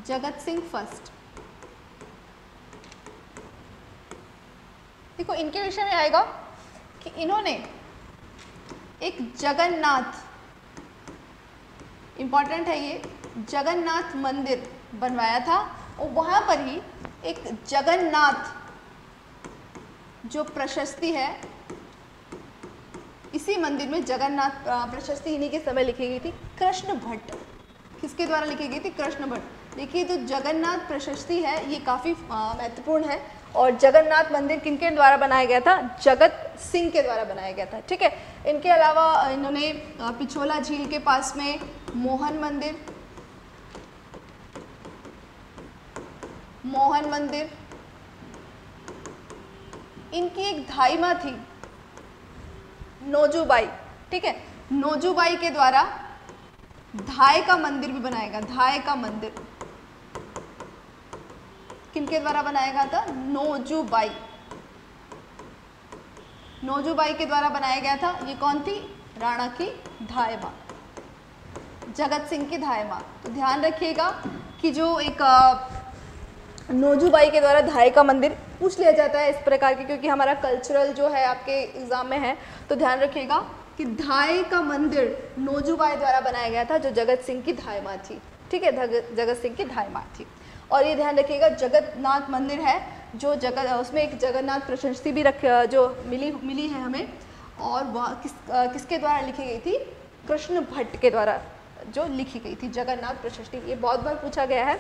जगत सिंह फर्स्ट, देखो इनके विषय में आएगा कि इन्होंने एक जगन्नाथ, इम्पॉर्टेंट है ये, जगन्नाथ मंदिर बनवाया था और वहाँ पर ही एक जगन्नाथ जो प्रशस्ति है, इसी मंदिर में जगन्नाथ प्रशस्ति इन्हीं के समय लिखी गई थी, कृष्ण भट्ट। किसके द्वारा लिखी गई थी? कृष्ण भट्ट। देखिए जो जगन्नाथ प्रशस्ति है ये काफ़ी महत्वपूर्ण है। और जगन्नाथ मंदिर किनके द्वारा बनाया गया था? जगत सिंह के द्वारा बनाया गया था, ठीक है। इनके अलावा इन्होंने पिछोला झील के पास में मोहन मंदिर, इनकी एक धाइमा थी नोजूबाई, ठीक है, नोजूबाई के द्वारा धाय का मंदिर भी बनाएगा। धाय का मंदिर किनके द्वारा बनाया गया था? नोजूबाई के द्वारा बनाया गया था। ये कौन थी? राणा की धाय माँ, जगत सिंह की धाय माँ। तो ध्यान रखिएगा कि जो एक नोजूबाई के द्वारा धाय का मंदिर पूछ लिया जाता है इस प्रकार के, क्योंकि हमारा कल्चरल जो है आपके एग्जाम में है, तो ध्यान रखिएगा कि धाय का मंदिर नोजूबाई द्वारा बनाया गया था, जो जगत सिंह की धाय माँ थी, ठीक है, जगत सिंह की धाय माँ थी। और ये ध्यान रखिएगा जगन्नाथ मंदिर है जो जगत, उसमें एक जगन्नाथ प्रशस्ति भी जो मिली है हमें, और वह किसके द्वारा लिखी गई थी? कृष्ण भट्ट के द्वारा जो लिखी गई थी जगन्नाथ प्रशस्ति, ये बहुत बार पूछा गया है।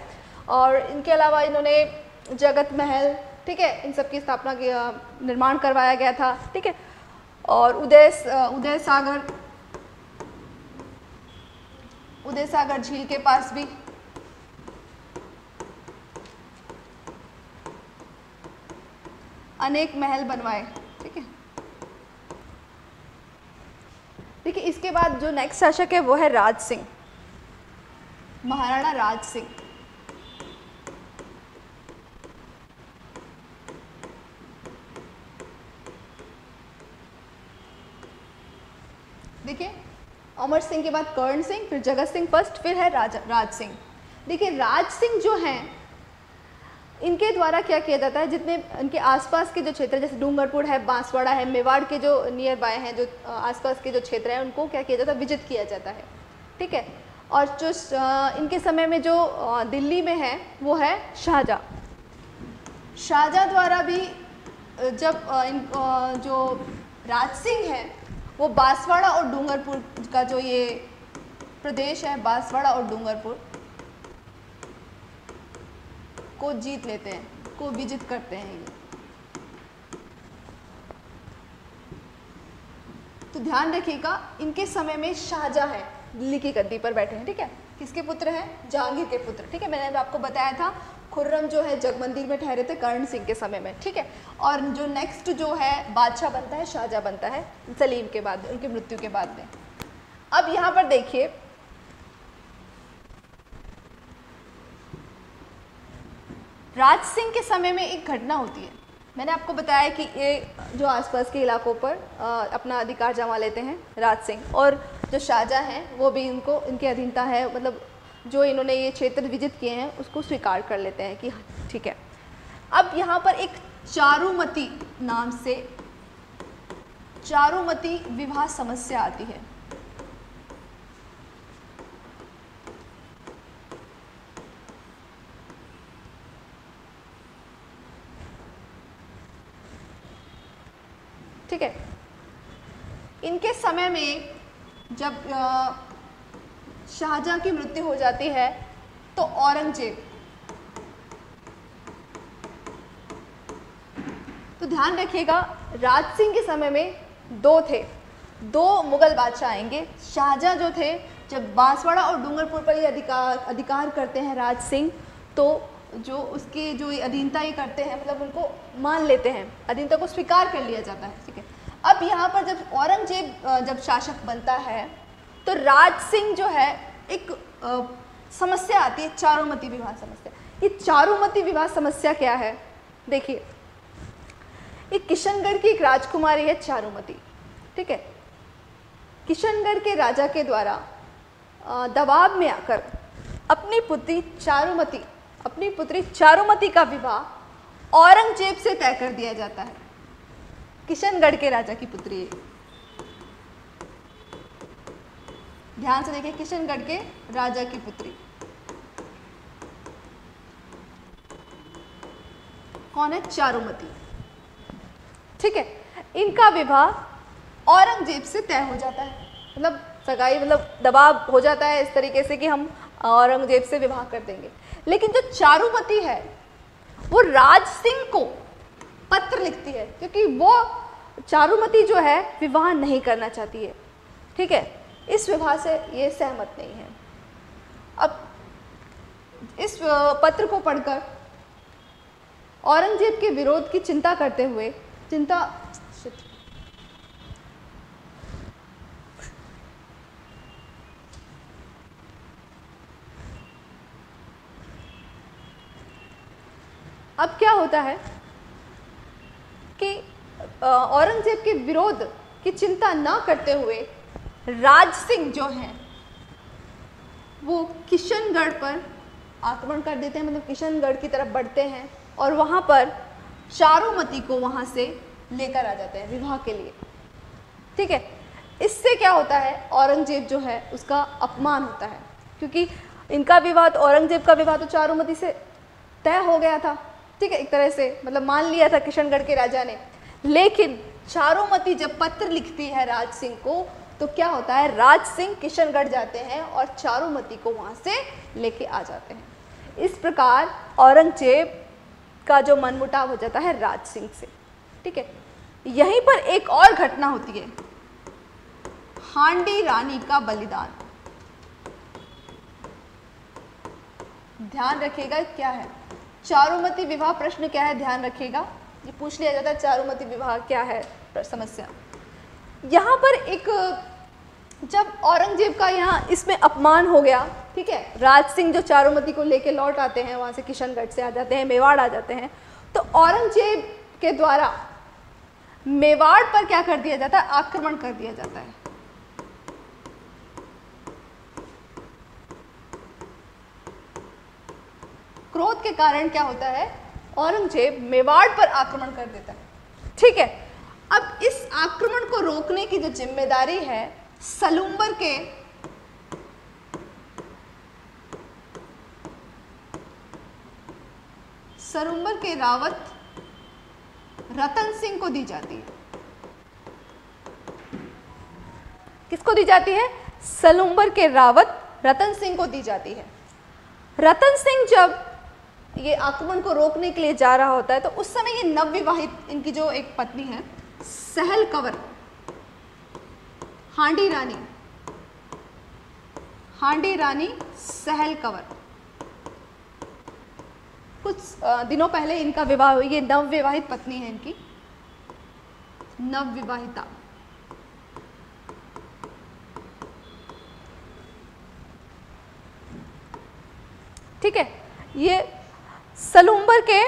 और इनके अलावा इन्होंने जगत महल, ठीक है, इन सब की स्थापना के निर्माण करवाया गया था, ठीक है। और उदय सागर झील के पास भी अनेक महल बनवाए, ठीक है। देखिए इसके बाद जो नेक्स्ट शासक है वो है राज सिंह, महाराणा राज सिंह। देखिए अमर सिंह के बाद कर्ण सिंह, फिर जगत सिंह फर्स्ट, फिर है राज सिंह। देखिए राज सिंह जो हैं इनके द्वारा क्या किया जाता है, जितने इनके आसपास के जो क्षेत्र जैसे डूंगरपुर है, बांसवाड़ा है, मेवाड़ के जो नियर बाय हैं, जो आसपास के जो क्षेत्र हैं, उनको क्या किया जाता है? विजित किया जाता है, ठीक है। और जो इनके समय में जो दिल्ली में है वो है शाहजहाँ द्वारा भी जब जो राज सिंह है वो बांसवाड़ा और डूंगरपुर का जो ये प्रदेश है, बांसवाड़ा और डूंगरपुर को जीत लेते हैं, को विजित करते हैं। तो ध्यान रखिएगा इनके समय में शाहजहाँ है, दिल्ली की गद्दी पर बैठे हैं, ठीक है। किसके पुत्र हैं? जहांगीर के पुत्र। ठीक है, मैंने आपको बताया था खुर्रम जो है जगमंदिर में ठहरे थे कर्ण सिंह के समय में। ठीक है, और जो नेक्स्ट जो है बादशाह बनता है, शाहजहाँ बनता है सलीम के बाद, उनकी मृत्यु के बाद में। अब यहाँ पर देखिए राज सिंह के समय में एक घटना होती है। मैंने आपको बताया कि ये जो आसपास के इलाकों पर अपना अधिकार जमा लेते हैं राज सिंह, और जो शाहजहाँ हैं वो भी इनको इनके अधीनता है, मतलब जो इन्होंने ये क्षेत्र विजित किए हैं उसको स्वीकार कर लेते हैं कि ठीक है। अब यहाँ पर एक चारुमती नाम से चारुमती विवाह समस्या आती है। ठीक है, इनके समय में जब शाहजहाँ की मृत्यु हो जाती है तो औरंगजेब, तो ध्यान रखिएगा राज सिंह के समय में दो थे, दो मुगल बादशाह आएंगे। शाहजहाँ जो थे जब बांसवाड़ा और डूंगरपुर पर ये अधिकार करते हैं राज सिंह, तो जो उसके जो अधीनता ये करते हैं, मतलब उनको मान लेते हैं, अधीनता को स्वीकार कर लिया जाता है। ठीक है, अब यहाँ पर जब औरंगजेब जब शासक बनता है तो राज सिंह जो है एक समस्या आती है, चारुमती विवाह समस्या। ये चारुमती विवाह समस्या क्या है? देखिए, ये किशनगढ़ की एक राजकुमारी है चारुमती। ठीक है, किशनगढ़ के राजा के द्वारा दबाव में आकर अपनी पुत्री चारुमती का विवाह औरंगजेब से तय कर दिया जाता है। किशनगढ़ के राजा की पुत्री है, ध्यान से देखिए, किशनगढ़ के राजा की पुत्री कौन है? चारुमती। ठीक है, इनका विवाह औरंगजेब से तय हो जाता है, मतलब सगाई, मतलब दबाव हो जाता है इस तरीके से कि हम औरंगजेब से विवाह कर देंगे। लेकिन जो चारुमती है वो राज सिंह को पत्र लिखती है, क्योंकि वो चारुमती जो है विवाह नहीं करना चाहती है। ठीक है, इस विवाह से ये सहमत नहीं है। अब इस पत्र को पढ़कर औरंगजेब के विरोध की चिंता करते हुए अब क्या होता है कि औरंगजेब के विरोध की चिंता ना करते हुए राज सिंह जो हैं वो किशनगढ़ पर आक्रमण कर देते हैं, मतलब किशनगढ़ की तरफ बढ़ते हैं और वहाँ पर चारुमती को वहाँ से लेकर आ जाते हैं विवाह के लिए। ठीक है, इससे क्या होता है, औरंगजेब जो है उसका अपमान होता है, क्योंकि इनका विवाह, औरंगजेब का विवाह तो चारुमती से तय हो गया था। ठीक है, एक तरह से मतलब मान लिया था किशनगढ़ के राजा ने। लेकिन चारुमती जब पत्र लिखती है राज सिंह को, तो क्या होता है, राज सिंह किशनगढ़ जाते हैं और चारुमती को वहाँ से लेके आ जाते हैं। इस प्रकार औरंगजेब का जो मनमुटाव हो जाता है राज सिंह से। ठीक है, यहीं पर एक और घटना होती है, हांडी रानी का बलिदान। ध्यान रखिएगा क्या है चारुमती विवाह, प्रश्न क्या है, ध्यान रखिएगा ये पूछ लिया जाता है, चारुमती विवाह क्या है समस्या। यहाँ पर एक, जब औरंगजेब का यहाँ इसमें अपमान हो गया, ठीक है, राज सिंह जो चारुमती को लेके लौट आते हैं, वहाँ से किशनगढ़ से आ जाते हैं, मेवाड़ आ जाते हैं, तो औरंगजेब के द्वारा मेवाड़ पर क्या कर दिया जाता है, आक्रमण कर दिया जाता है। क्रोध के कारण क्या होता है, औरंगजेब मेवाड़ पर आक्रमण कर देता है। ठीक है, अब इस आक्रमण को रोकने की जो जिम्मेदारी है सलूम्बर के रावत रतन सिंह को दी जाती है। किसको दी जाती है? सलूम्बर के रावत रतन सिंह को दी जाती है। रतन सिंह जब ये आक्रमण को रोकने के लिए जा रहा होता है, तो उस समय ये नवविवाहित, इनकी जो एक पत्नी है सहल कंवर, हांडी रानी हांडी रानी सहल कंवर। कुछ दिनों पहले इनका विवाह, ये नवविवाहित पत्नी है इनकी, नवविवाहिता। ठीक है, ये सलूम्बर के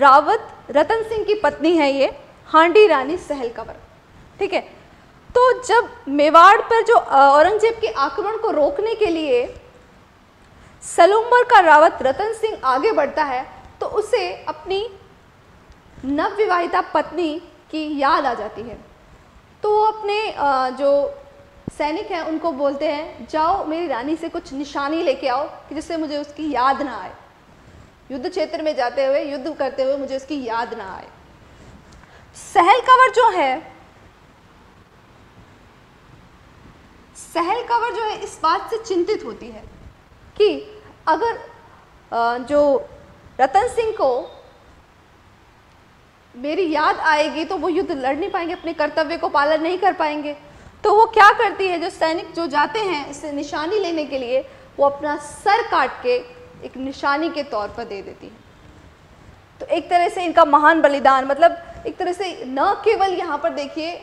रावत रतन सिंह की पत्नी है ये हांडी रानी सहल कंवर। ठीक है, तो जब मेवाड़ पर जो औरंगजेब के आक्रमण को रोकने के लिए सलूम्बर का रावत रतन सिंह आगे बढ़ता है तो उसे अपनी नवविवाहिता पत्नी की याद आ जाती है। तो वो अपने जो सैनिक हैं उनको बोलते हैं, जाओ मेरी रानी से कुछ निशानी लेके आओ कि जिससे मुझे उसकी याद ना आए, युद्ध क्षेत्र में जाते हुए युद्ध करते हुए मुझे उसकी याद ना आए। सहल कंवर जो है, सहल कंवर जो है इस बात से चिंतित होती है कि अगर जो रतन सिंह को मेरी याद आएगी तो वो युद्ध लड़ नहीं पाएंगे, अपने कर्तव्य को पालन नहीं कर पाएंगे। तो वो क्या करती है, जो सैनिक जो जाते हैं इससे निशानी लेने के लिए, वो अपना सर काट के एक निशानी के तौर पर दे देती है। तो एक तरह से इनका महान बलिदान, मतलब एक तरह से न केवल यहाँ पर देखिए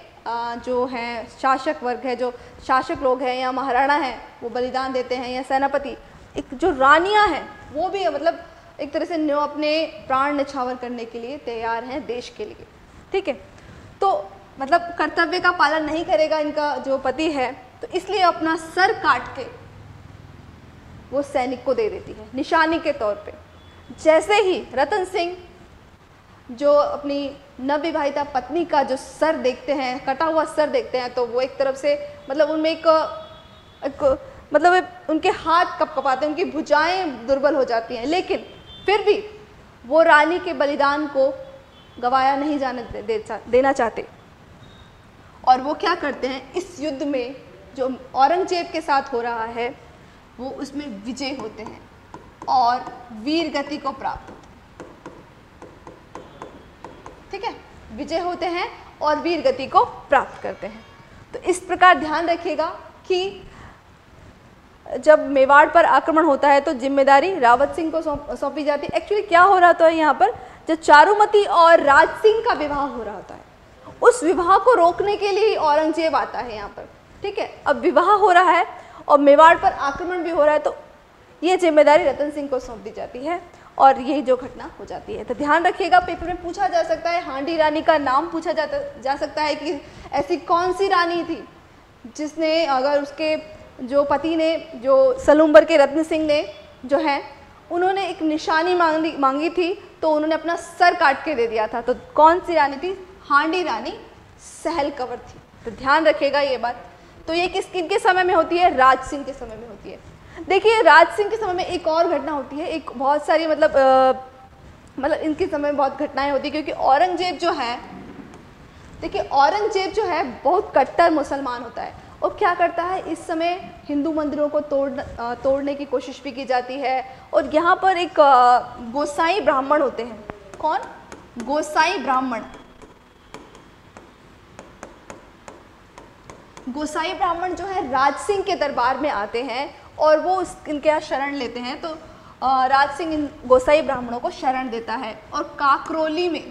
जो हैं शासक वर्ग है, जो शासक लोग हैं या महाराणा हैं वो बलिदान देते हैं, या सेनापति, एक जो रानियाँ हैं वो भी है, मतलब एक तरह से नो अपने प्राण न्यौछावर करने के लिए तैयार हैं देश के लिए। ठीक है, तो मतलब कर्तव्य का पालन नहीं करेगा इनका जो पति है, तो इसलिए अपना सर काट के वो सैनिक को दे देती है निशानी के तौर पे। जैसे ही रतन सिंह जो अपनी नवविवाहिता पत्नी का जो सर देखते हैं, कटा हुआ सर देखते हैं, तो वो एक तरफ से मतलब उनमें मतलब उनके हाथ कपकपाते हैं, उनकी भुजाएं दुर्बल हो जाती हैं, लेकिन फिर भी वो रानी के बलिदान को गवाया नहीं जाने देना चाहते। और वो क्या करते हैं, इस युद्ध में जो औरंगजेब के साथ हो रहा है वो उसमें विजय होते हैं और वीर गति को प्राप्त होते हैं। ठीक है, विजय होते हैं और वीर गति को प्राप्त करते हैं। तो इस प्रकार ध्यान रखिएगा कि जब मेवाड़ पर आक्रमण होता है तो जिम्मेदारी रावत सिंह को सौंपी जाती है। एक्चुअली क्या हो रहा होता है यहाँ पर, जब चारुमती और राज सिंह का विवाह हो रहा होता है, उस विवाह को रोकने के लिए औरंगजेब आता है यहाँ पर। ठीक है, अब विवाह हो रहा है और मेवाड़ पर आक्रमण भी हो रहा है, तो ये जिम्मेदारी रतन सिंह को सौंप दी जाती है और यही जो घटना हो जाती है। तो ध्यान रखिएगा, पेपर में पूछा जा सकता है, हांडी रानी का नाम पूछा जा सकता है कि ऐसी कौन सी रानी थी जिसने, अगर उसके जो पति ने, जो सलूम्बर के रतन सिंह ने जो है, उन्होंने एक निशानी मांगी थी तो उन्होंने अपना सर काट के दे दिया था। तो कौन सी रानी थी, हांडी रानी सहल कंवर थी। तो ध्यान रखिएगा ये बात। तो ये किस किनके समय में होती है, राज सिंह के समय में होती है। देखिए राज सिंह के समय में एक और घटना होती है, एक बहुत सारी मतलब इनके समय में बहुत घटनाएं होती है, क्योंकि औरंगजेब जो है, देखिए औरंगजेब जो है बहुत कट्टर मुसलमान होता है और क्या करता है, इस समय हिंदू मंदिरों को तोड़ने की कोशिश भी की जाती है। और यहाँ पर एक गोसाई ब्राह्मण होते हैं, कौन, गोसाई ब्राह्मण। गोसाई ब्राह्मण जो है राज सिंह के दरबार में आते हैं और वो इनके यहाँ शरण लेते हैं। तो राज सिंह इन गोसाई ब्राह्मणों को शरण देता है और काकरोली में,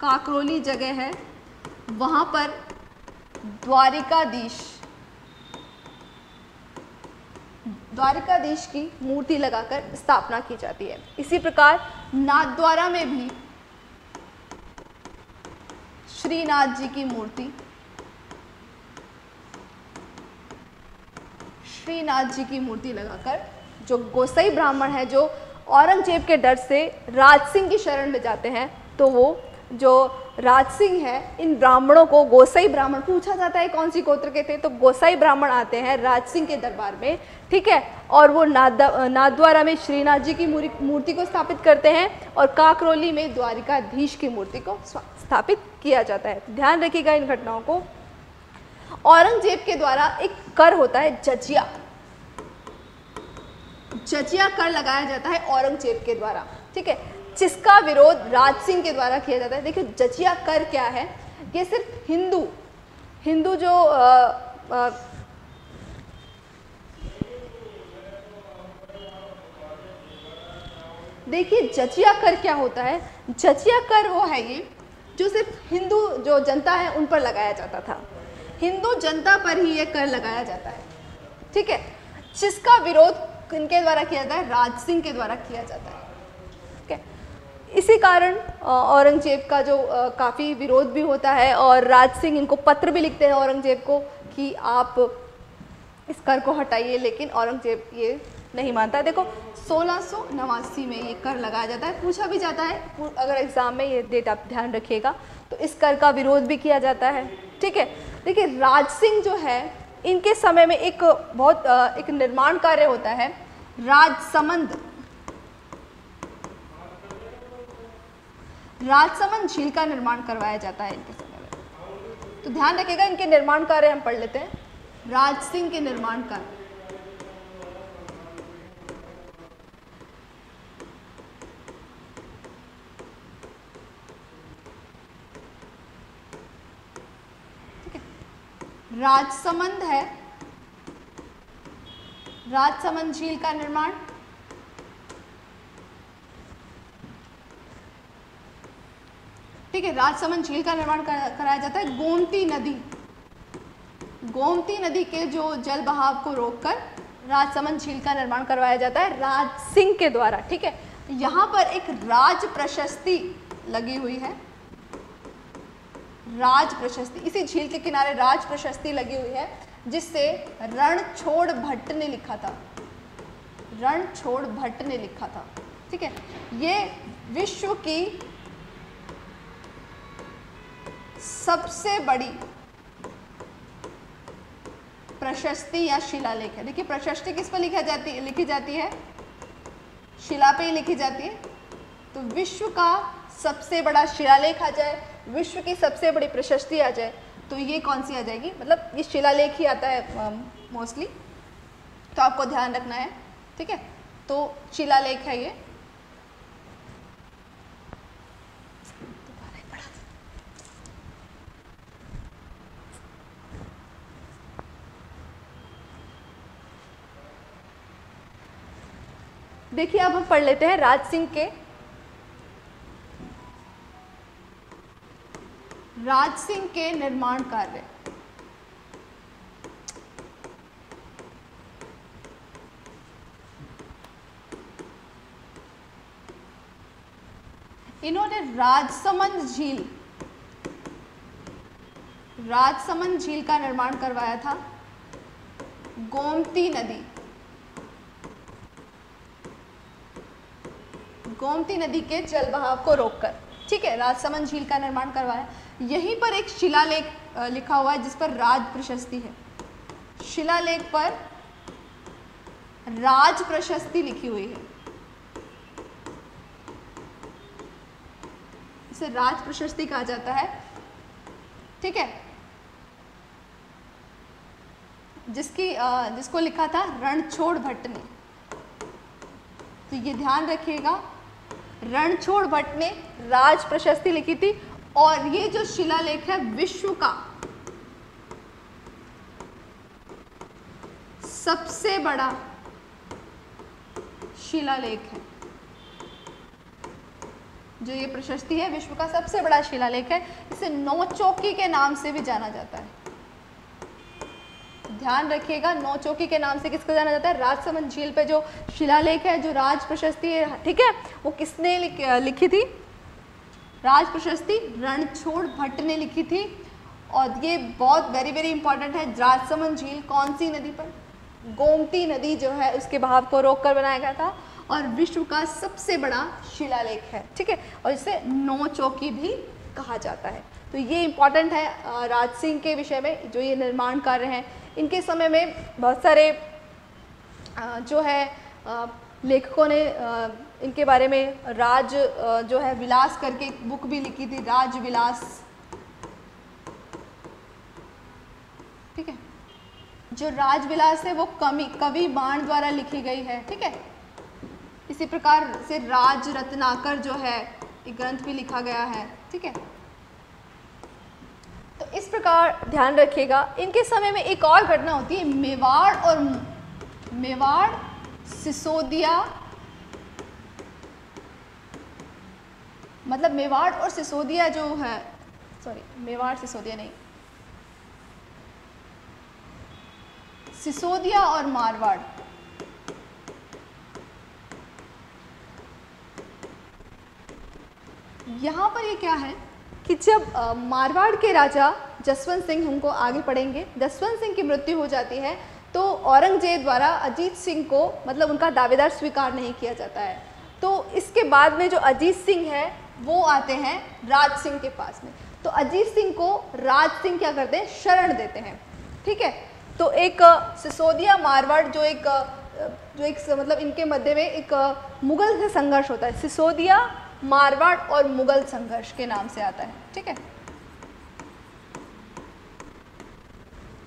काकरोली जगह है वहाँ पर द्वारिकाधीश की मूर्ति लगाकर स्थापना की जाती है। इसी प्रकार नाथद्वारा में भी श्रीनाथ जी की मूर्ति, श्रीनाथ जी की मूर्ति लगाकर जो गोसाई ब्राह्मण है जो औरंगजेब के डर से राज सिंह की शरण में जाते हैं, तो वो जो राज सिंह है इन ब्राह्मणों को, गोसाई ब्राह्मण पूछा जाता है कौन सी गोत्र के थे, तो गोसाई ब्राह्मण आते हैं राज सिंह के दरबार में। ठीक है, और वो नाथद्वारा में श्रीनाथ जी की मूर्ति को स्थापित करते हैं और काकरोली में द्वारिकाधीश की मूर्ति को स्थापित किया जाता है। ध्यान रखिएगा इन घटनाओं को। औरंगजेब के द्वारा एक कर होता है जजिया, जजिया कर लगाया जाता है औरंगजेब के द्वारा। ठीक है, जिसका विरोध राज सिंह के द्वारा किया जाता है। देखिए जजिया कर क्या है, ये सिर्फ हिंदू जो देखिए जजिया कर क्या होता है। जजिया कर वो है ये जो सिर्फ हिंदू जो जनता है उन पर लगाया जाता था, हिंदू जनता पर ही ये कर लगाया जाता है, ठीक है, जिसका विरोध इनके द्वारा किया जाता है, राज सिंह के द्वारा किया जाता है, ठीक है। इसी कारण औरंगजेब का जो काफ़ी विरोध भी होता है और राज सिंह इनको पत्र भी लिखते हैं औरंगजेब को कि आप इस कर को हटाइए, लेकिन औरंगजेब ये नहीं मानता। देखो 1689 में ये कर लगाया जाता है, पूछा भी जाता है, अगर एग्ज़ाम में ये डेट आप ध्यान रखिएगा तो इस कर का विरोध भी किया जाता है, ठीक है। देखिए राज सिंह जो है इनके समय में एक बहुत एक निर्माण कार्य होता है राजसमंद, राजसमंद झील का निर्माण करवाया जाता है इनके समय में, तो ध्यान रखिएगा इनके निर्माण कार्य हम पढ़ लेते हैं। राज सिंह के निर्माण कार्य, ठीक है, राजसमंद है, राजसमंद झील का निर्माण, ठीक है, राजसमंद झील का निर्माण कराया जाता है। गोमती नदी, गोमती नदी के जो जल बहाव को रोककर राजसमंद झील का निर्माण करवाया जाता है राज सिंह के द्वारा, ठीक है। यहाँ पर एक राज प्रशस्ति लगी हुई है, राज प्रशस्ति, इसी झील के किनारे राज प्रशस्ति लगी हुई है, जिससे रणछोड़ भट्ट ने लिखा था, रणछोड़ भट्ट ने लिखा था, ठीक है। ये विश्व की सबसे बड़ी प्रशस्ति या शिलालेख है। देखिए प्रशस्ति किस पर लिखी जाती है, शिला पे ही लिखी जाती है। तो विश्व का सबसे बड़ा शिलालेख आ जाए, विश्व की सबसे बड़ी प्रशस्ति आ जाए, तो ये कौन सी आ जाएगी, मतलब ये शिलालेख ही आता है मोस्टली, तो आपको ध्यान रखना है, ठीक है। तो शिलालेख है ये, देखिए। अब हम पढ़ लेते हैं राज सिंह के, राज सिंह के निर्माण कार्य। इन्होंने राजसमंद झील, राजसमंद झील का निर्माण करवाया था। गोमती नदी, गोमती नदी के जल बहाव को रोककर, ठीक है, राजसमंद झील का निर्माण करवाया। यहीं पर एक शिलालेख लिखा हुआ है जिस पर राज प्रशस्ति है, शिलालेख पर राज प्रशस्ति लिखी हुई है, इसे राज प्रशस्ति कहा जाता है, ठीक है, जिसको लिखा था रणछोड़ भट्ट ने। तो ये ध्यान रखिएगा, रणछोड़ भट्ट ने राज प्रशस्ति लिखी थी, और ये जो शिलालेख है विश्व का सबसे बड़ा शिलालेख है, जो ये प्रशस्ति है विश्व का सबसे बड़ा शिलालेख है। इसे नौचौकी के नाम से भी जाना जाता है, ध्यान रखिएगा, नौचौकी के नाम से किसको जाना जाता है। राजसमंद झील पे जो शिलालेख है, जो राज प्रशस्ति है, ठीक है, वो किसने लिखी थी, राज प्रशस्ति रणछोड़ भट्ट ने लिखी थी। और ये बहुत वेरी वेरी इंपॉर्टेंट है, राजसमंद झील कौन सी नदी पर, गोमती नदी जो है उसके बहाव को रोककर बनाया गया था, और विश्व का सबसे बड़ा शिलालेख है, ठीक है, और इसे नौचौकी भी कहा जाता है। तो ये इम्पॉर्टेंट है राज सिंह के विषय में, जो ये निर्माण कार्य हैं। इनके समय में बहुत सारे जो है लेखकों ने इनके बारे में राज जो है विलास करके एक बुक भी लिखी थी, राज विलास, ठीक है। जो राज विलास है वो कवि बाण द्वारा लिखी गई है, ठीक है। इसी प्रकार से राज रत्नाकर जो है एक ग्रंथ भी लिखा गया है, ठीक है। तो इस प्रकार ध्यान रखिएगा। इनके समय में एक और घटना होती है, मेवाड़ और मेवाड़ सिसोदिया मतलब मेवाड़ और सिसोदिया जो है, सॉरी मेवाड़ सिसोदिया नहीं, सिसोदिया और मारवाड़, यहाँ पर ये क्या है कि जब मारवाड़ के राजा जसवंत सिंह, हमको आगे पढ़ेंगे, जसवंत सिंह की मृत्यु हो जाती है तो औरंगजेब द्वारा अजीत सिंह को मतलब उनका दावेदार स्वीकार नहीं किया जाता है। तो इसके बाद में जो अजीत सिंह है वो आते हैं राज सिंह के पास में, तो अजीत सिंह को राज सिंह क्या करते हैं, शरण देते हैं। ठीक है, तो एक सिसोदिया मारवाड़ जो एक मतलब इनके मध्य में एक मुग़ल से संघर्ष होता है, सिसोदिया मारवाड़ और मुग़ल संघर्ष के नाम से आता है। ठीक है,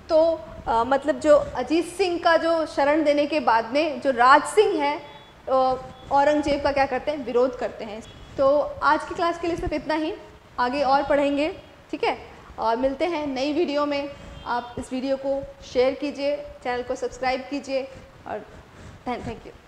तो मतलब जो अजीत सिंह का जो शरण देने के बाद में जो राज सिंह है औरंगजेब का क्या करते हैं, विरोध करते हैं। तो आज की क्लास के लिए सिर्फ इतना ही, आगे और पढ़ेंगे। ठीक है, और मिलते हैं नई वीडियो में। आप इस वीडियो को शेयर कीजिए, चैनल को सब्सक्राइब कीजिए और थैंक यू।